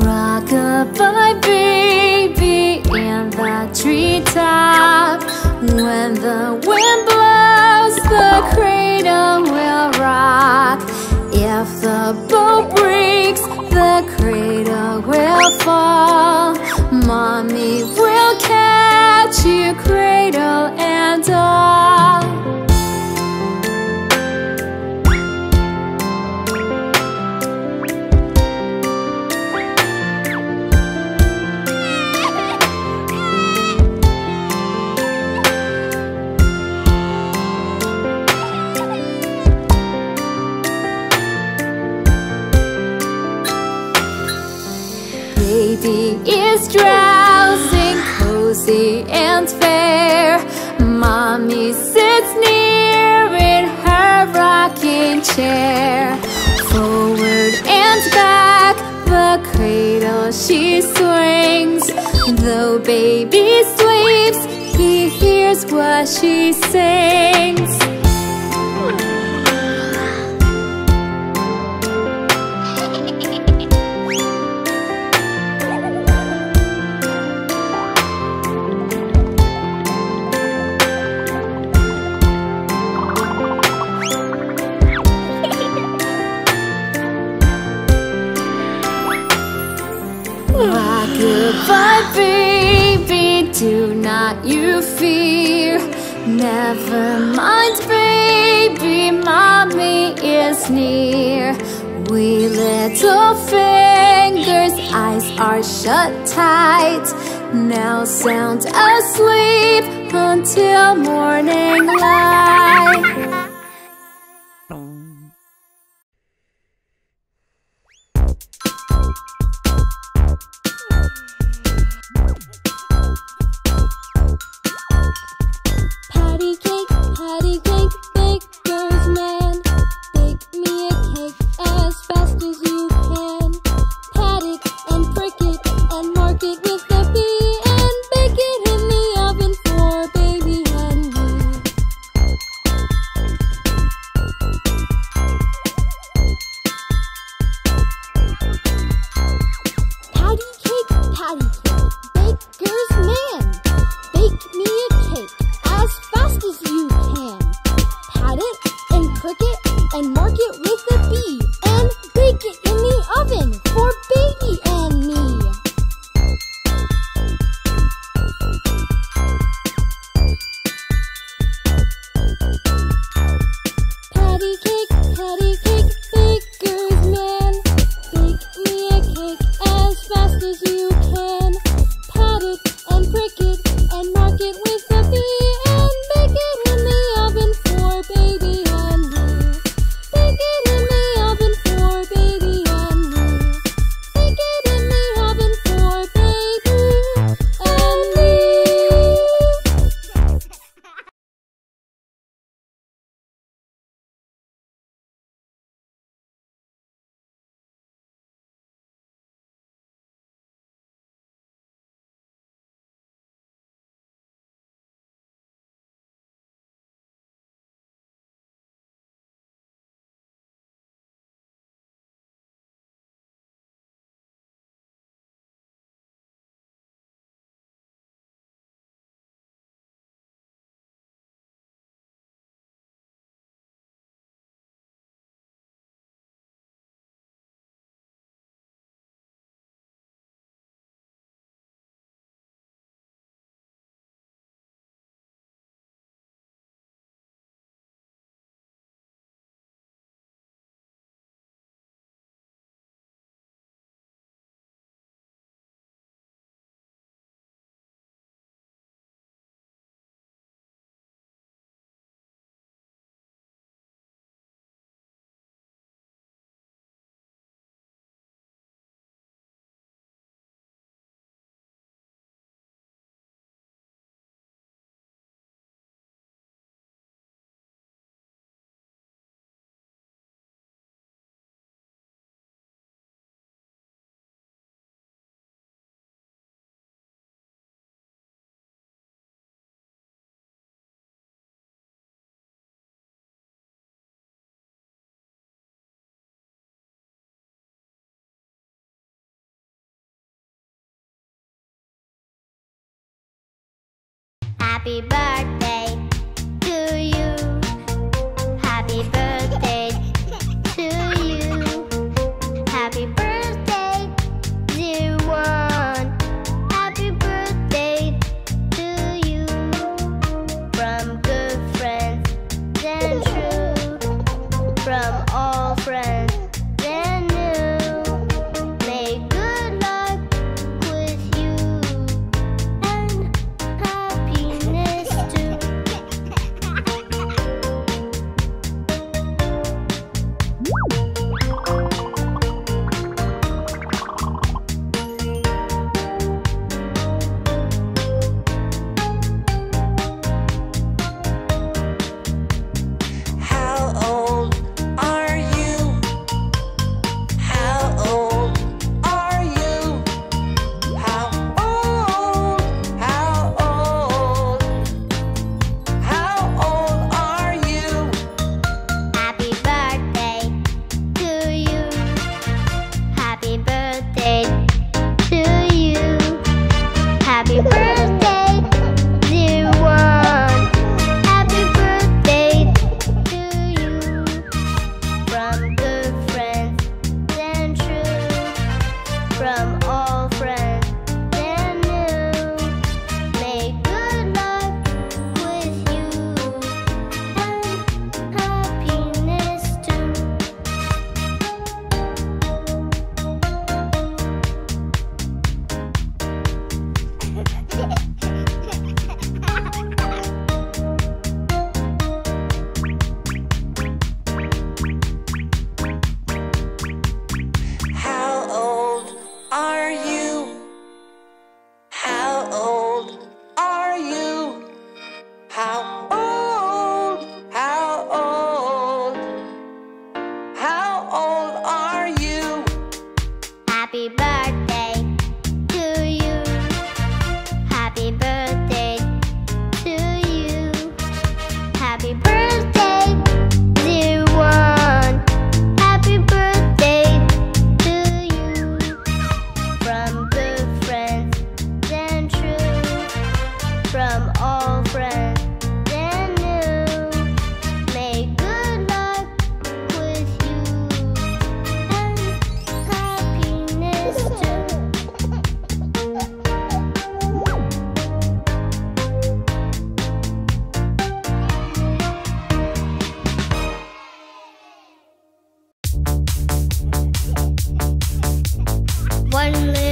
Rock-a-bye, baby, in the treetop. When the wind blows, the cradle will rock. If the boat breaks, the cradle will fall. Mommy will catch you, cradle and all. Baby is drowsing, cozy and fair. Mommy sits near in her rocking chair. Forward and back, the cradle she swings. Though baby sleeps, he hears what she sings. do not you fear. Never mind, baby, mommy is near. Wee little fingers, eyes are shut tight. Now sound asleep until morning light. Patty cake, big girl's man. Bake me a cake as fast as you can. Pat it and prick it and mark it with the B, and bake it in the oven for baby Henry. Patty cake, big girl's man. Bake me a cake as fast as you can. Cook it and mark it with a B, and bake it in the oven for baby and me. Patty cake, baker's man. Bake me a cake as fast as you can. Pat it and prick it and mark it with a B, and bake it in the oven for baby. Happy birthday to you. Happy birthday to you. Happy birthday, dear one. Happy birthday to you. From good friends and true, from all friends. How old are you? one little